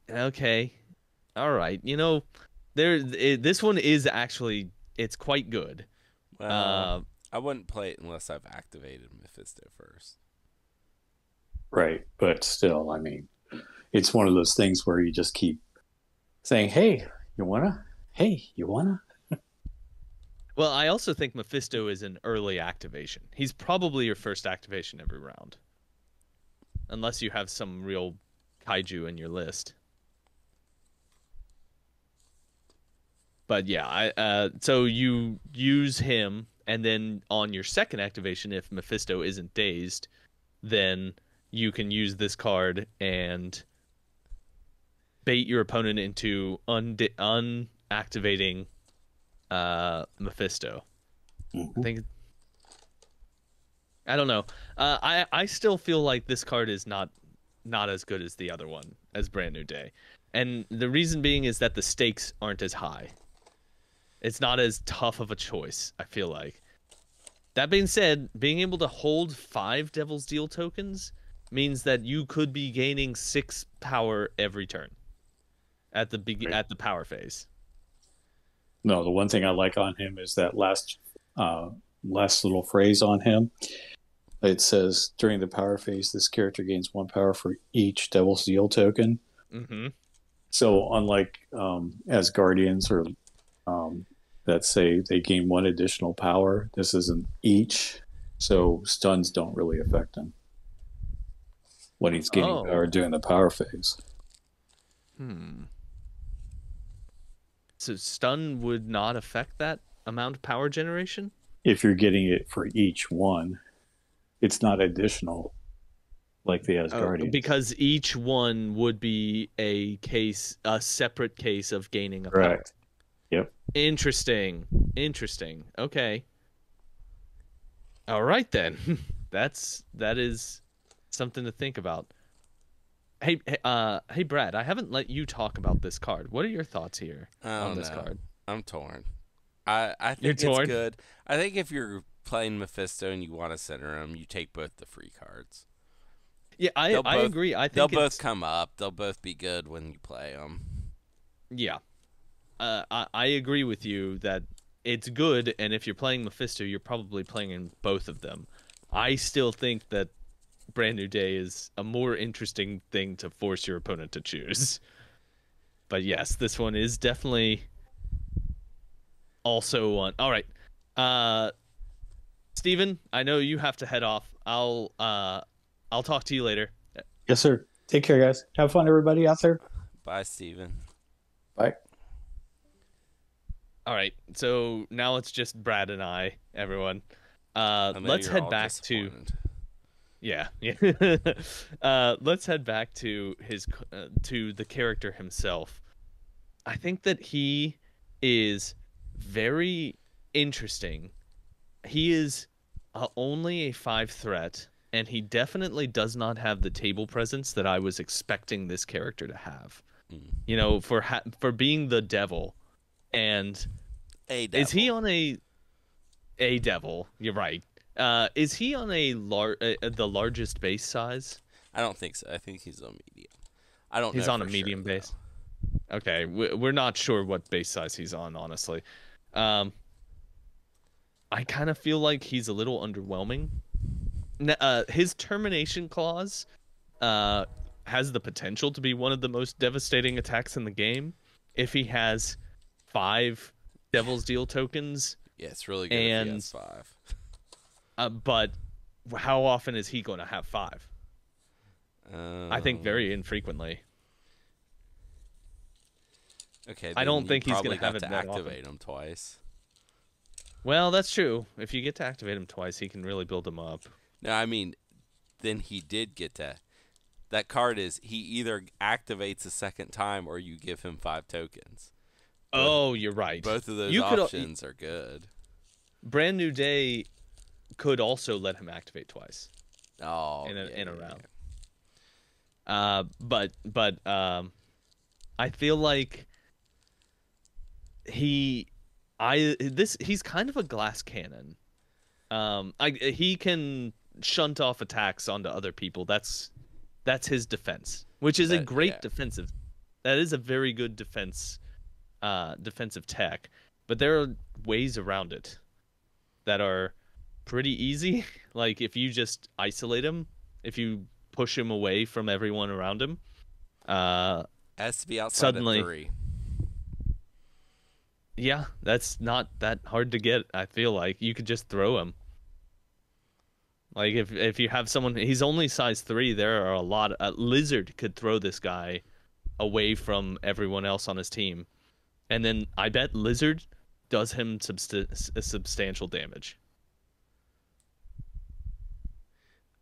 Okay. All right. You know, there. It, this one is actually it's quite good. Well. Uh, I wouldn't play it unless I've activated Mephisto first. Right, but still, I mean, it's one of those things where you just keep saying, hey, you wanna? Hey, you wanna? Well, I also think Mephisto is an early activation. He's probably your first activation every round. Unless you have some real kaiju in your list. But yeah, I uh, so you use him... And then on your second activation, if Mephisto isn't dazed, then you can use this card and bait your opponent into unactivating uh, Mephisto. Mm-hmm. I think. I don't know. Uh, I I still feel like this card is not not as good as the other one, as Brand New Day, and the reason being is that the stakes aren't as high. It's not as tough of a choice, I feel like. That being said, being able to hold five Devil's Deal tokens means that you could be gaining six power every turn at the be at the power phase. No, the one thing I like on him is that last uh, last little phrase on him. It says, during the power phase, this character gains one power for each Devil's Deal token. Mm-hmm. So unlike um, as Guardians or... Um, that say they gain one additional power. This isn't each, so stuns don't really affect him when he's gaining oh. power during the power phase. Hmm. So stun would not affect that amount of power generation? If you're getting it for each one. it's not additional like the Asgardians. Oh, because each one would be a case, a separate case of gaining a power. Correct. Yep. Interesting. Interesting. Okay. All right then. That's that is something to think about. Hey, hey, uh, hey, Brad. I haven't let you talk about this card. What are your thoughts here on this know. card? I'm torn. I I think You're torn? it's good. I think if you're playing Mephisto and you want to center him, you take both the free cards. Yeah, I they'll I both, agree. I think they'll both come up. They'll both be good when you play them. Yeah, uh, I I agree with you that it's good. And if you're playing Mephisto, you're probably playing in both of them. I still think that Brand New Day is a more interesting thing to force your opponent to choose. But yes, this one is definitely also one. All right. Uh, Steven, I know you have to head off. I'll uh, I'll talk to you later. Yes, sir. Take care, guys. Have fun, everybody out there. Bye, Steven. Bye. All right. So now it's just Brad and I, everyone. Uh, let's head back to... Yeah, yeah. uh, let's head back to his uh, to the character himself. I think that he is very interesting. He is uh, only a five threat, and he definitely does not have the table presence that I was expecting this character to have. Mm. You know, for ha for being the devil, and a devil. Is he on a a devil? You're right. Uh, is he on a lar uh, the largest base size? I don't think so. I think he's on medium. I don't. He's know on a medium sure, base. Though. Okay, we're not sure what base size he's on, honestly. Um, I kind of feel like he's a little underwhelming. Uh, his termination clause uh, has the potential to be one of the most devastating attacks in the game if he has five Devil's Deal tokens. Yeah, it's really good. And if he has five. Uh, but how often is he going to have five? Um, I think very infrequently. Okay, I don't think he's going to have it that often. Activate him twice. Well, that's true. If you get to activate him twice, he can really build him up. No, I mean, then he did get to. That card is he either activates a second time or you give him five tokens. But oh, you're right. Both of those you options could, are good. Brand New Day could also let him activate twice. Oh, in a, yeah, in a round. Yeah. Uh, but but um, I feel like he, I this he's kind of a glass cannon. Um, I he can shunt off attacks onto other people. That's that's his defense, which is that, a great yeah. defensive. That is a very good defense, uh, defensive tech. But there are ways around it that are pretty easy. Like if you just isolate him, if you push him away from everyone around him, uh has to be outside suddenly, of three. Yeah, that's not that hard to get. I feel like you could just throw him. Like if if you have someone, he's only size three. There are a lot. A lizard could throw this guy away from everyone else on his team, and then I bet lizard does him subst substantial damage.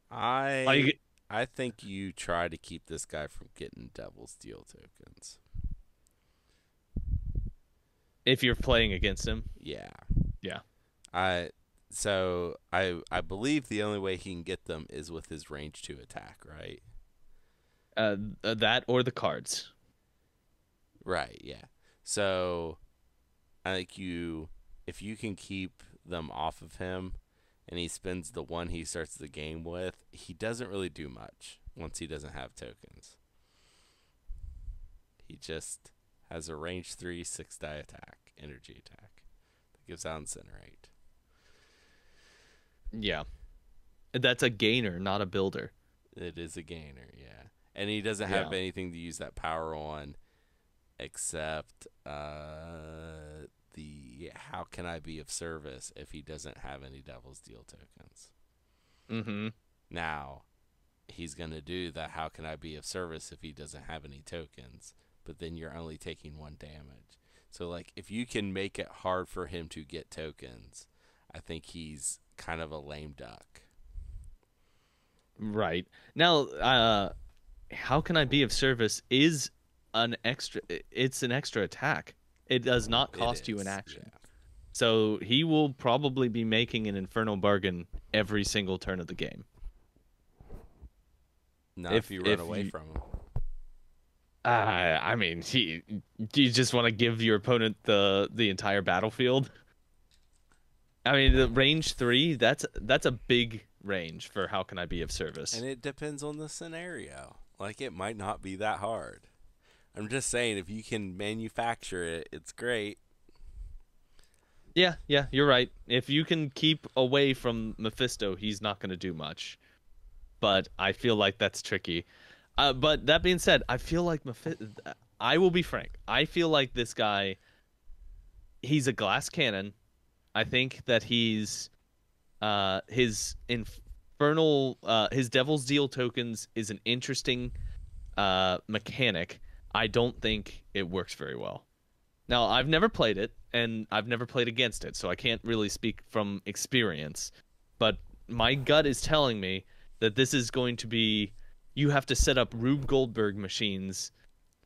I like, I think you try to keep this guy from getting Devil's Deal tokens. If you're playing against him? Yeah. Yeah. I so I I believe the only way he can get them is with his range two attack, right? Uh that or the cards. Right, yeah. So I think you if you can keep them off of him, and he spends the one he starts the game with, he doesn't really do much once he doesn't have tokens. He just has a range three, six die attack, energy attack that gives out Incinerate. Yeah. That's a gainer, not a builder. It is a gainer, yeah. And he doesn't have yeah. anything to use that power on except uh, the How Can I Be of Service if he doesn't have any Devil's Deal tokens. Mm-hmm. Now, he's going to do the How Can I Be of Service if he doesn't have any tokens, but then you're only taking one damage. So, like, if you can make it hard for him to get tokens, I think he's kind of a lame duck. Right. Now, uh, How Can I Be of Service is an extra, it's an extra attack. It does not cost you an action. Yeah. So he will probably be making an Infernal Bargain every single turn of the game. Not if, if you run if away you, from him. Uh, I mean, he, do you just want to give your opponent the, the entire battlefield? I mean, the range three, that's that's a big range for How Can I Be of Service. And it depends on the scenario. Like, it might not be that hard. I'm just saying, if you can manufacture it, it's great. Yeah, yeah, you're right. If you can keep away from Mephisto, he's not going to do much. But I feel like that's tricky. Uh, but that being said, I feel like Mephisto... I will be frank. I feel like this guy, he's a glass cannon. I think that he's... Uh, his infernal... Uh, his Devil's Deal tokens is an interesting uh, mechanic. I don't think it works very well. Now, I've never played it. And I've never played against it, so I can't really speak from experience. But my gut is telling me that this is going to be... You have to set up Rube Goldberg machines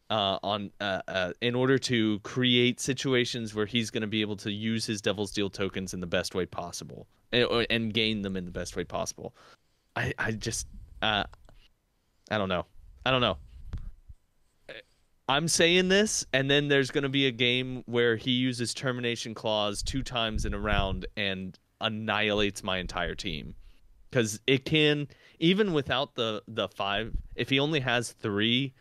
uh, on uh, uh, in order to create situations where he's going to be able to use his Devil's Deal tokens in the best way possible. And, or, and gain them in the best way possible. I, I just... Uh, I don't know. I don't know. I'm saying this, and then there's going to be a game where he uses Termination Clause two times in a round and annihilates my entire team. Because it can, even without the, the five, if he only has three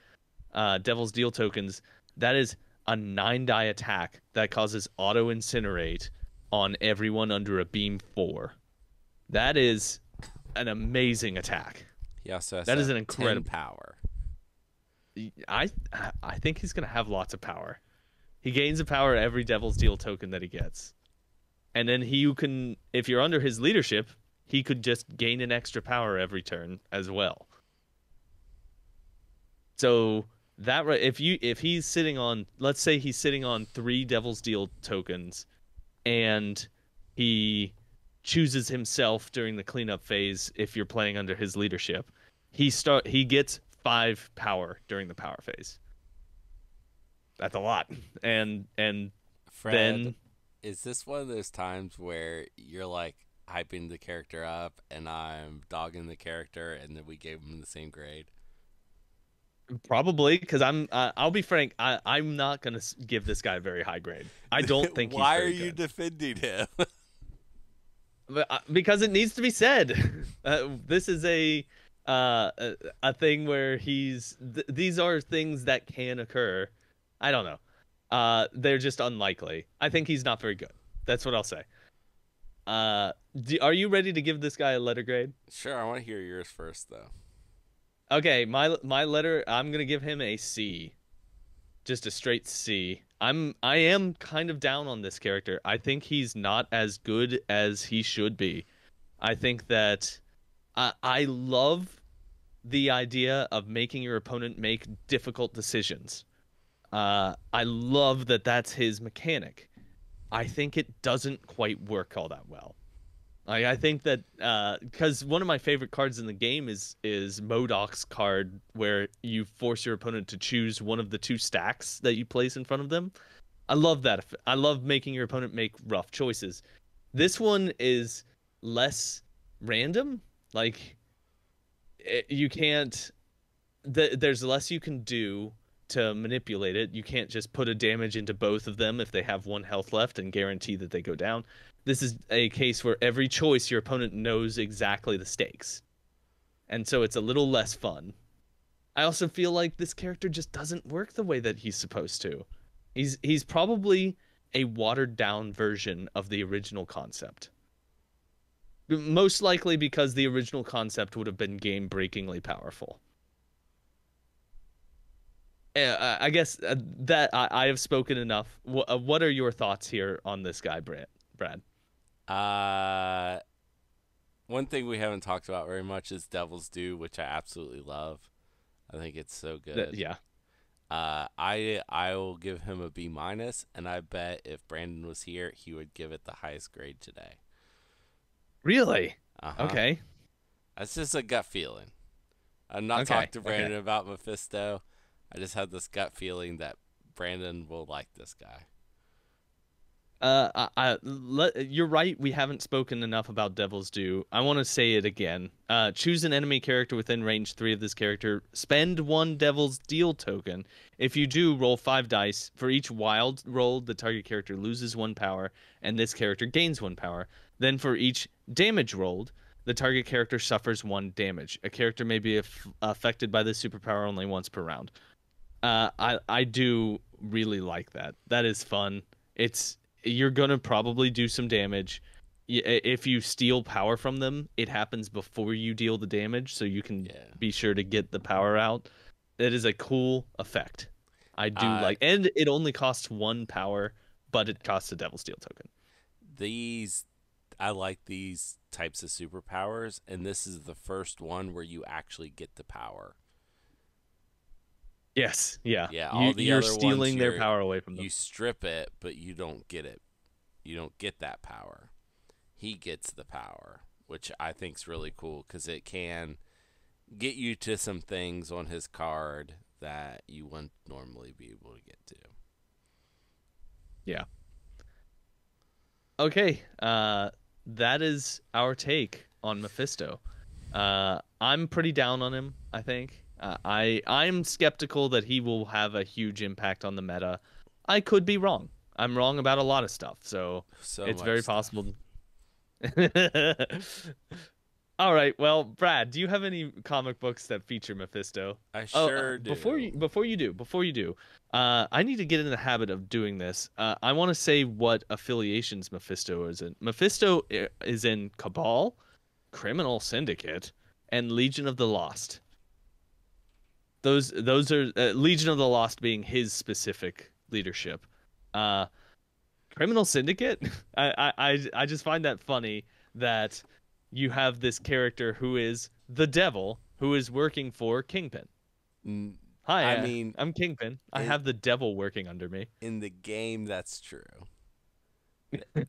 uh, Devil's Deal tokens, that is a nine-die attack that causes auto-incinerate on everyone under a beam four. That is an amazing attack. Yeah, so that is an incredible power. I I think he's going to have lots of power. He gains a power every Devil's Deal token that he gets. And then he you can, if you're under his leadership, he could just gain an extra power every turn as well. So that if you if he's sitting on, let's say he's sitting on three Devil's Deal tokens and he chooses himself during the cleanup phase, if you're playing under his leadership, he start he gets five power during the power phase. That's a lot. And and Fred, then is this one of those times where you're like hyping the character up and I'm dogging the character and then we gave him the same grade? Probably, because I'm uh, I'll be frank, I I'm not gonna give this guy a very high grade. I don't think. Why he's very are you good. Defending him? But, uh, because it needs to be said. Uh, this is a. Uh, a, a thing where he's th these are things that can occur. I don't know. Uh, they're just unlikely. I think he's not very good. That's what I'll say. Uh, do, are you ready to give this guy a letter grade? Sure. I want to hear yours first, though. Okay, my my letter. I'm gonna give him a C, just a straight C. I'm I am kind of down on this character. I think he's not as good as he should be. I think that. Uh, I love the idea of making your opponent make difficult decisions. Uh, I love that that's his mechanic. I think it doesn't quite work all that well. I, I think that because uh, one of my favorite cards in the game is is M O D O K.'s card, where you force your opponent to choose one of the two stacks that you place in front of them. I love that. I love making your opponent make rough choices. This one is less random. Like, it, you can't... Th there's less you can do to manipulate it. You can't just put a damage into both of them if they have one health left and guarantee that they go down. This is a case where every choice, your opponent knows exactly the stakes. And so it's a little less fun. I also feel like this character just doesn't work the way that he's supposed to. He's, he's probably a watered-down version of the original concept. Most likely because the original concept would have been game-breakingly powerful. I guess that I have spoken enough. What are your thoughts here on this guy, Brad? Uh, one thing we haven't talked about very much is Devil's Deal, which I absolutely love. I think it's so good. Yeah. Uh, I I will give him a B minus, and I bet if Brandon was here, he would give it the highest grade today. Really? Uh-huh. Okay. That's just a gut feeling. I've not okay. talked to Brandon okay. about Mephisto. I just had this gut feeling that Brandon will like this guy. Uh, I, I let, you're right. We haven't spoken enough about Devil's Due. I want to say it again. Uh, choose an enemy character within range three of this character. Spend one Devil's Deal token. If you do, roll five dice. For each wild roll, the target character loses one power, and this character gains one power. Then for each damage rolled, the target character suffers one damage. A character may be af- affected by this superpower only once per round. Uh, I I do really like that. That is fun. It's You're going to probably do some damage. If you steal power from them, it happens before you deal the damage, so you can yeah. be sure to get the power out. It is a cool effect. I do uh, like and it only costs one power, but it costs a Devil's Deal token. These, I like these types of superpowers, and this is the first one where you actually get the power. Yes, yeah. yeah all you, the you're other stealing ones, you're, their power away from them. You strip it, but you don't get it. You don't get that power. He gets the power, which I think is really cool because it can get you to some things on his card that you wouldn't normally be able to get to. Yeah. Okay, uh, that is our take on Mephisto. Uh, I'm pretty down on him, I think. Uh, I I'm skeptical that he will have a huge impact on the meta. I could be wrong. I'm wrong about a lot of stuff, so, so it's very stuff. possible. All right, well, Brad, do you have any comic books that feature Mephisto? I sure oh, uh, do. Before you before you do, before you do, uh, I need to get in the habit of doing this. Uh, I want to say what affiliations Mephisto is in. Mephisto is in Cabal, Criminal Syndicate, and Legion of the Lost. Those those are uh, Legion of the Lost being his specific leadership. Uh, Criminal Syndicate? I, I, I just find that funny that you have this character who is the Devil, who is working for Kingpin. Mm, Hi, I uh, mean, I'm Kingpin. I in, have the Devil working under me. In the game, that's true.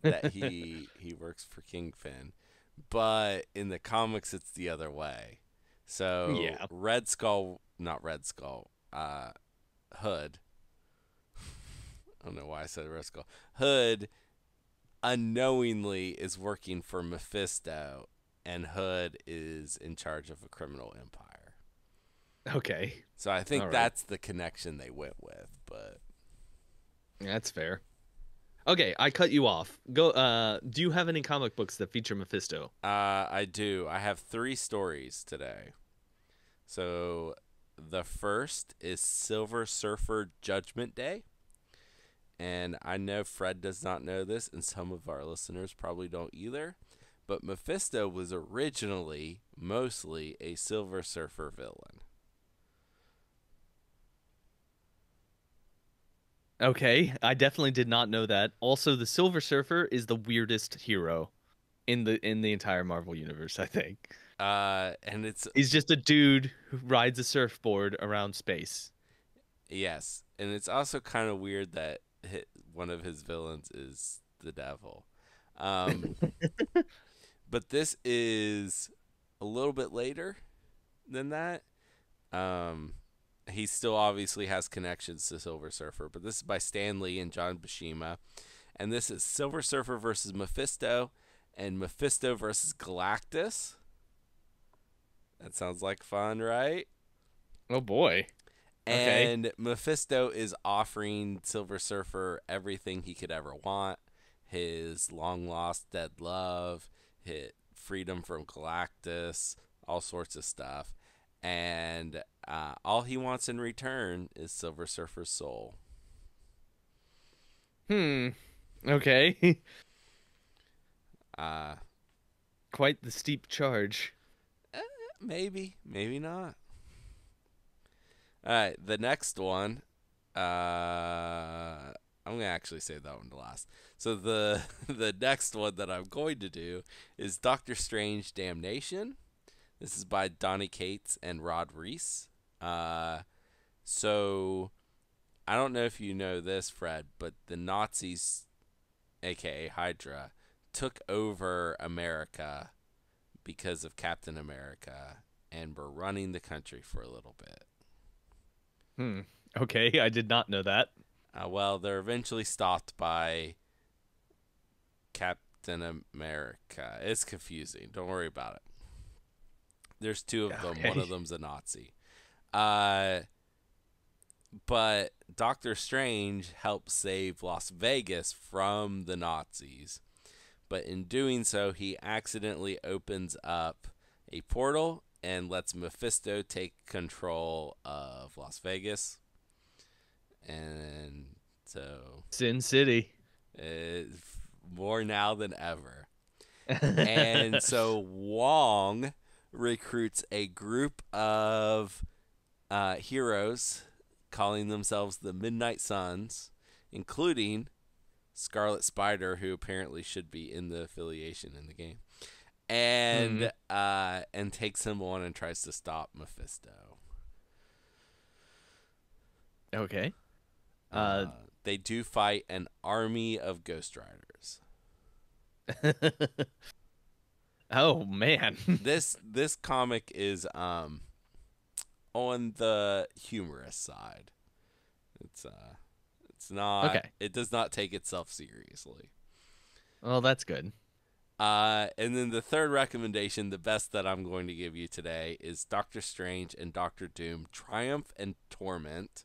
that he he works for Kingpin. But in the comics, it's the other way. So yeah. Red Skull... Not Red Skull, uh, Hood. I don't know why I said Red Skull. Hood unknowingly is working for Mephisto, and Hood is in charge of a criminal empire. Okay. So I think All that's right. the connection they went with, but that's fair. Okay, I cut you off. Go. Uh, do you have any comic books that feature Mephisto? Uh, I do. I have three stories today. So. The first is Silver Surfer Judgment Day. And I know Fred does not know this, and some of our listeners probably don't either. But Mephisto was originally mostly a Silver Surfer villain. Okay, I definitely did not know that. Also, the Silver Surfer is the weirdest hero in the in the entire Marvel universe, I think. Uh, and it's he's just a dude who rides a surfboard around space. Yes, and it's also kind of weird that his, one of his villains is the Devil. Um, but this is a little bit later than that. Um, he still obviously has connections to Silver Surfer, but this is by Stan Lee and John Buscema, and this is Silver Surfer versus Mephisto, and Mephisto versus Galactus. That sounds like fun, right? Oh, boy. And okay. Mephisto is offering Silver Surfer everything he could ever want. His long-lost dead love, his freedom from Galactus, all sorts of stuff. And uh, all he wants in return is Silver Surfer's soul. Hmm. Okay. uh, Quite the steep charge. Maybe, maybe not. All right, the next one, uh, I'm gonna actually save that one to last. So the the next one that I'm going to do is Doctor Strange: Damnation. This is by Donny Cates and Rod Reese. Uh, so I don't know if you know this, Fred, but the Nazis, aka Hydra, took over America because of Captain America, and we're running the country for a little bit. Hmm. Okay, I did not know that. Uh, well, they're eventually stopped by Captain America. It's confusing. Don't worry about it. There's two of them. Okay. One of them's a Nazi. Uh, but Doctor Strange helps save Las Vegas from the Nazis. But in doing so, he accidentally opens up a portal and lets Mephisto take control of Las Vegas. And so... Sin City. Uh, more now than ever. And so Wong recruits a group of uh, heroes calling themselves the Midnight Suns, including Scarlet Spider, who apparently should be in the affiliation in the game, and mm-hmm. uh, and takes him on and tries to stop Mephisto. Okay. Uh, uh, they do fight an army of Ghost Riders. Oh man. This this comic is um on the humorous side. It's uh it's not okay. It does not take itself seriously. Well, that's good. Uh and then the third recommendation, the best that I'm going to give you today, is Doctor Strange and Doctor Doom: Triumph and Torment.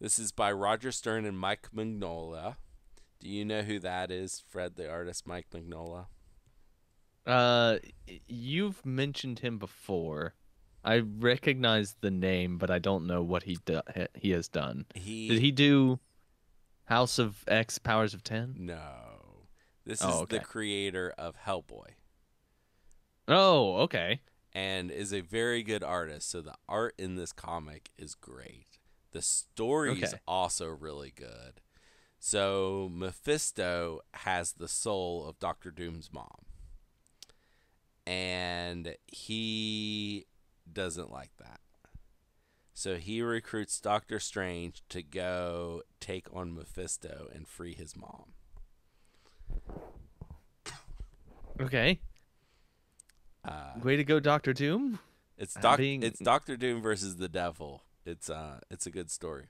This is by Roger Stern and Mike Mignola. Do you know who that is, Fred, the artist Mike Mignola? Uh, you've mentioned him before. I recognize the name, but I don't know what he do he has done. He... Did he do House of X, Powers of Ten? No. This oh, is okay. the creator of Hellboy. Oh, okay. And is a very good artist, so the art in this comic is great. The story is okay. also really good. So Mephisto has the soul of Doctor Doom's mom. And he doesn't like that. So he recruits Doctor Strange to go take on Mephisto and free his mom. Okay. Uh, Way to go, Doctor Doom. It's doc being... it's Doctor Doom versus the Devil. It's uh it's a good story.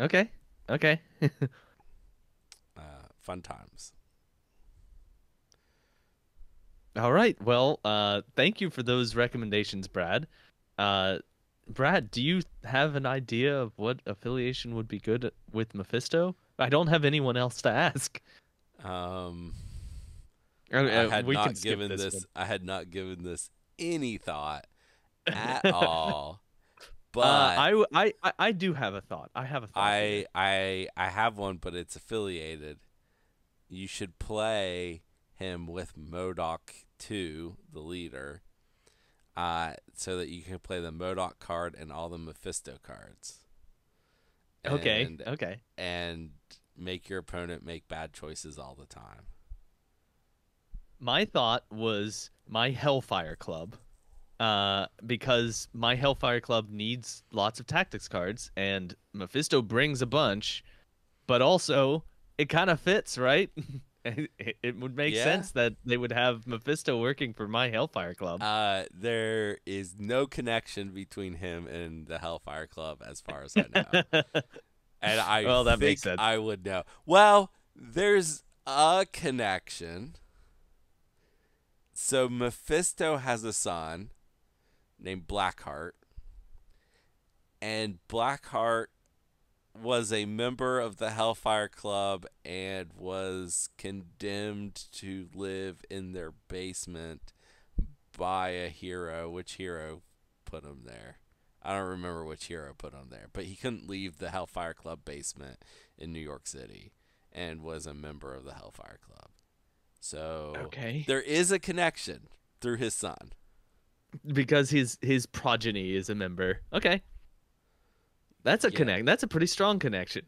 Okay. Okay. uh, fun times. All right. Well, uh, thank you for those recommendations, Brad. Uh, Brad, do you have an idea of what affiliation would be good with Mephisto? I don't have anyone else to ask. Um, I had we not given this. this I had not given this any thought at all. But uh, I, I, I do have a thought. I have a thought. I, I, I have one, but it's affiliated. You should play him with M O D O K two, the leader, uh, so that you can play the M O D O K card and all the Mephisto cards. And, okay, okay. And make your opponent make bad choices all the time. My thought was my Hellfire Club, uh, because my Hellfire Club needs lots of tactics cards, and Mephisto brings a bunch, but also it kind of fits, right? It would make yeah. sense that they would have Mephisto working for my Hellfire Club. Uh, there is no connection between him and the Hellfire Club, as far as I know. And I well, that think makes sense. I would know. Well, there's a connection. So Mephisto has a son named Blackheart, and Blackheart was a member of the Hellfire Club and was condemned to live in their basement by a hero. Which hero put him there? I don't remember which hero put him there, but he couldn't leave the Hellfire Club basement in New York City and was a member of the Hellfire Club. So okay. there is a connection through his son. Because his, his progeny is a member. Okay. That's a yeah. connect. That's a pretty strong connection.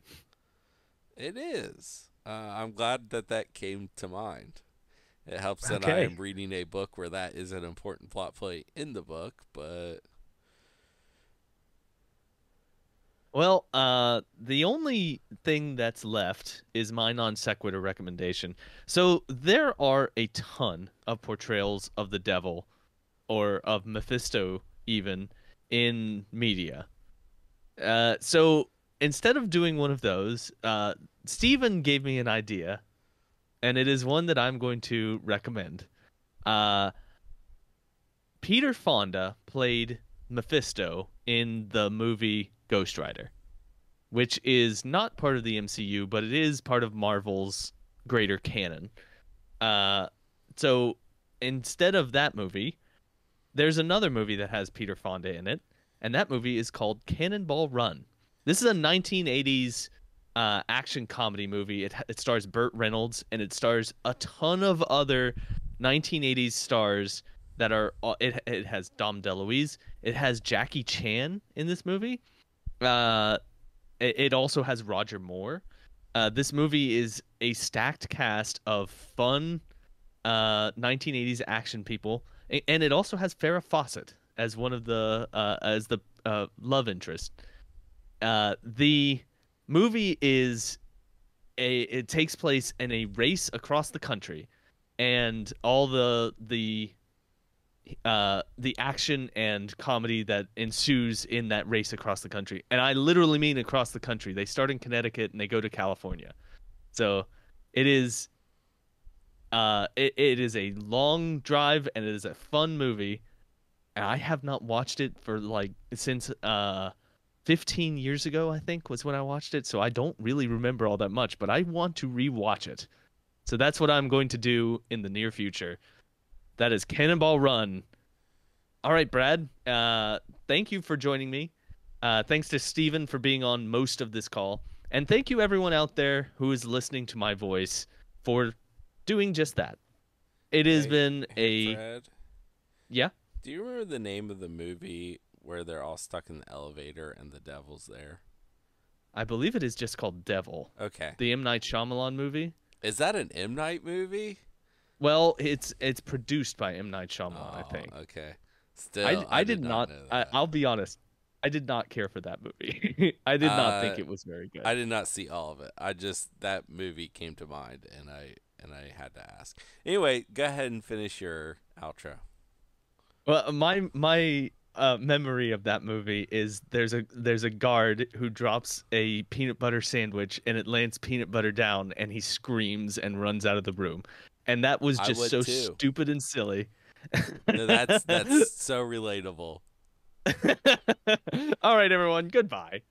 It is. Uh, I'm glad that that came to mind. It helps that okay. I am reading a book where that is an important plot point in the book, but Well, uh, the only thing that's left is my non sequitur recommendation. So there are a ton of portrayals of the devil, or of Mephisto even, in media. Uh, so instead of doing one of those, uh, Steven gave me an idea, and it is one that I'm going to recommend. Uh, Peter Fonda played Mephisto in the movie Ghost Rider, which is not part of the M C U, but it is part of Marvel's greater canon. Uh, so instead of that movie, there's another movie that has Peter Fonda in it, and that movie is called Cannonball Run. This is a nineteen eighties uh, action comedy movie. It, it stars Burt Reynolds, and it stars a ton of other nineteen eighties stars that are... It, it has Dom DeLuise. It has Jackie Chan in this movie. Uh, it also has Roger Moore. Uh, this movie is a stacked cast of fun uh, nineteen eighties action people, and it also has Farrah Fawcett as one of the uh, as the uh, love interest. Uh, the movie is a it takes place in a race across the country, and all the the. Uh, the action and comedy that ensues in that race across the country. And I literally mean across the country. They start in Connecticut and they go to California. So it is uh, it, it is a long drive, and it is a fun movie. And I have not watched it for like since uh, fifteen years ago, I think, was when I watched it. So I don't really remember all that much, but I want to rewatch it. So that's what I'm going to do in the near future. That is Cannonball Run. All right, Brad. Uh, thank you for joining me. Uh, thanks to Steven for being on most of this call. And thank you, everyone out there who is listening to my voice, for doing just that. It has hey, been a... Hey, Brad, yeah? Do you remember the name of the movie where they're all stuck in the elevator and the devil's there? I believe it is just called Devil. Okay. The M. Night Shyamalan movie. Is that an M. Night movie? Well, it's it's produced by M. Night Shyamalan, oh, I think. Okay. Still, I, I, I did, did not. not I, I'll be honest. I did not care for that movie. I did uh, not think it was very good. I did not see all of it. I just that movie came to mind, and I and I had to ask. Anyway, go ahead and finish your outro. Well, my my uh, memory of that movie is there's a there's a guard who drops a peanut butter sandwich, and it lands peanut butter down, and he screams and runs out of the room. And that was just so too. stupid and silly. No, that's that's so relatable. All right, everyone. Goodbye.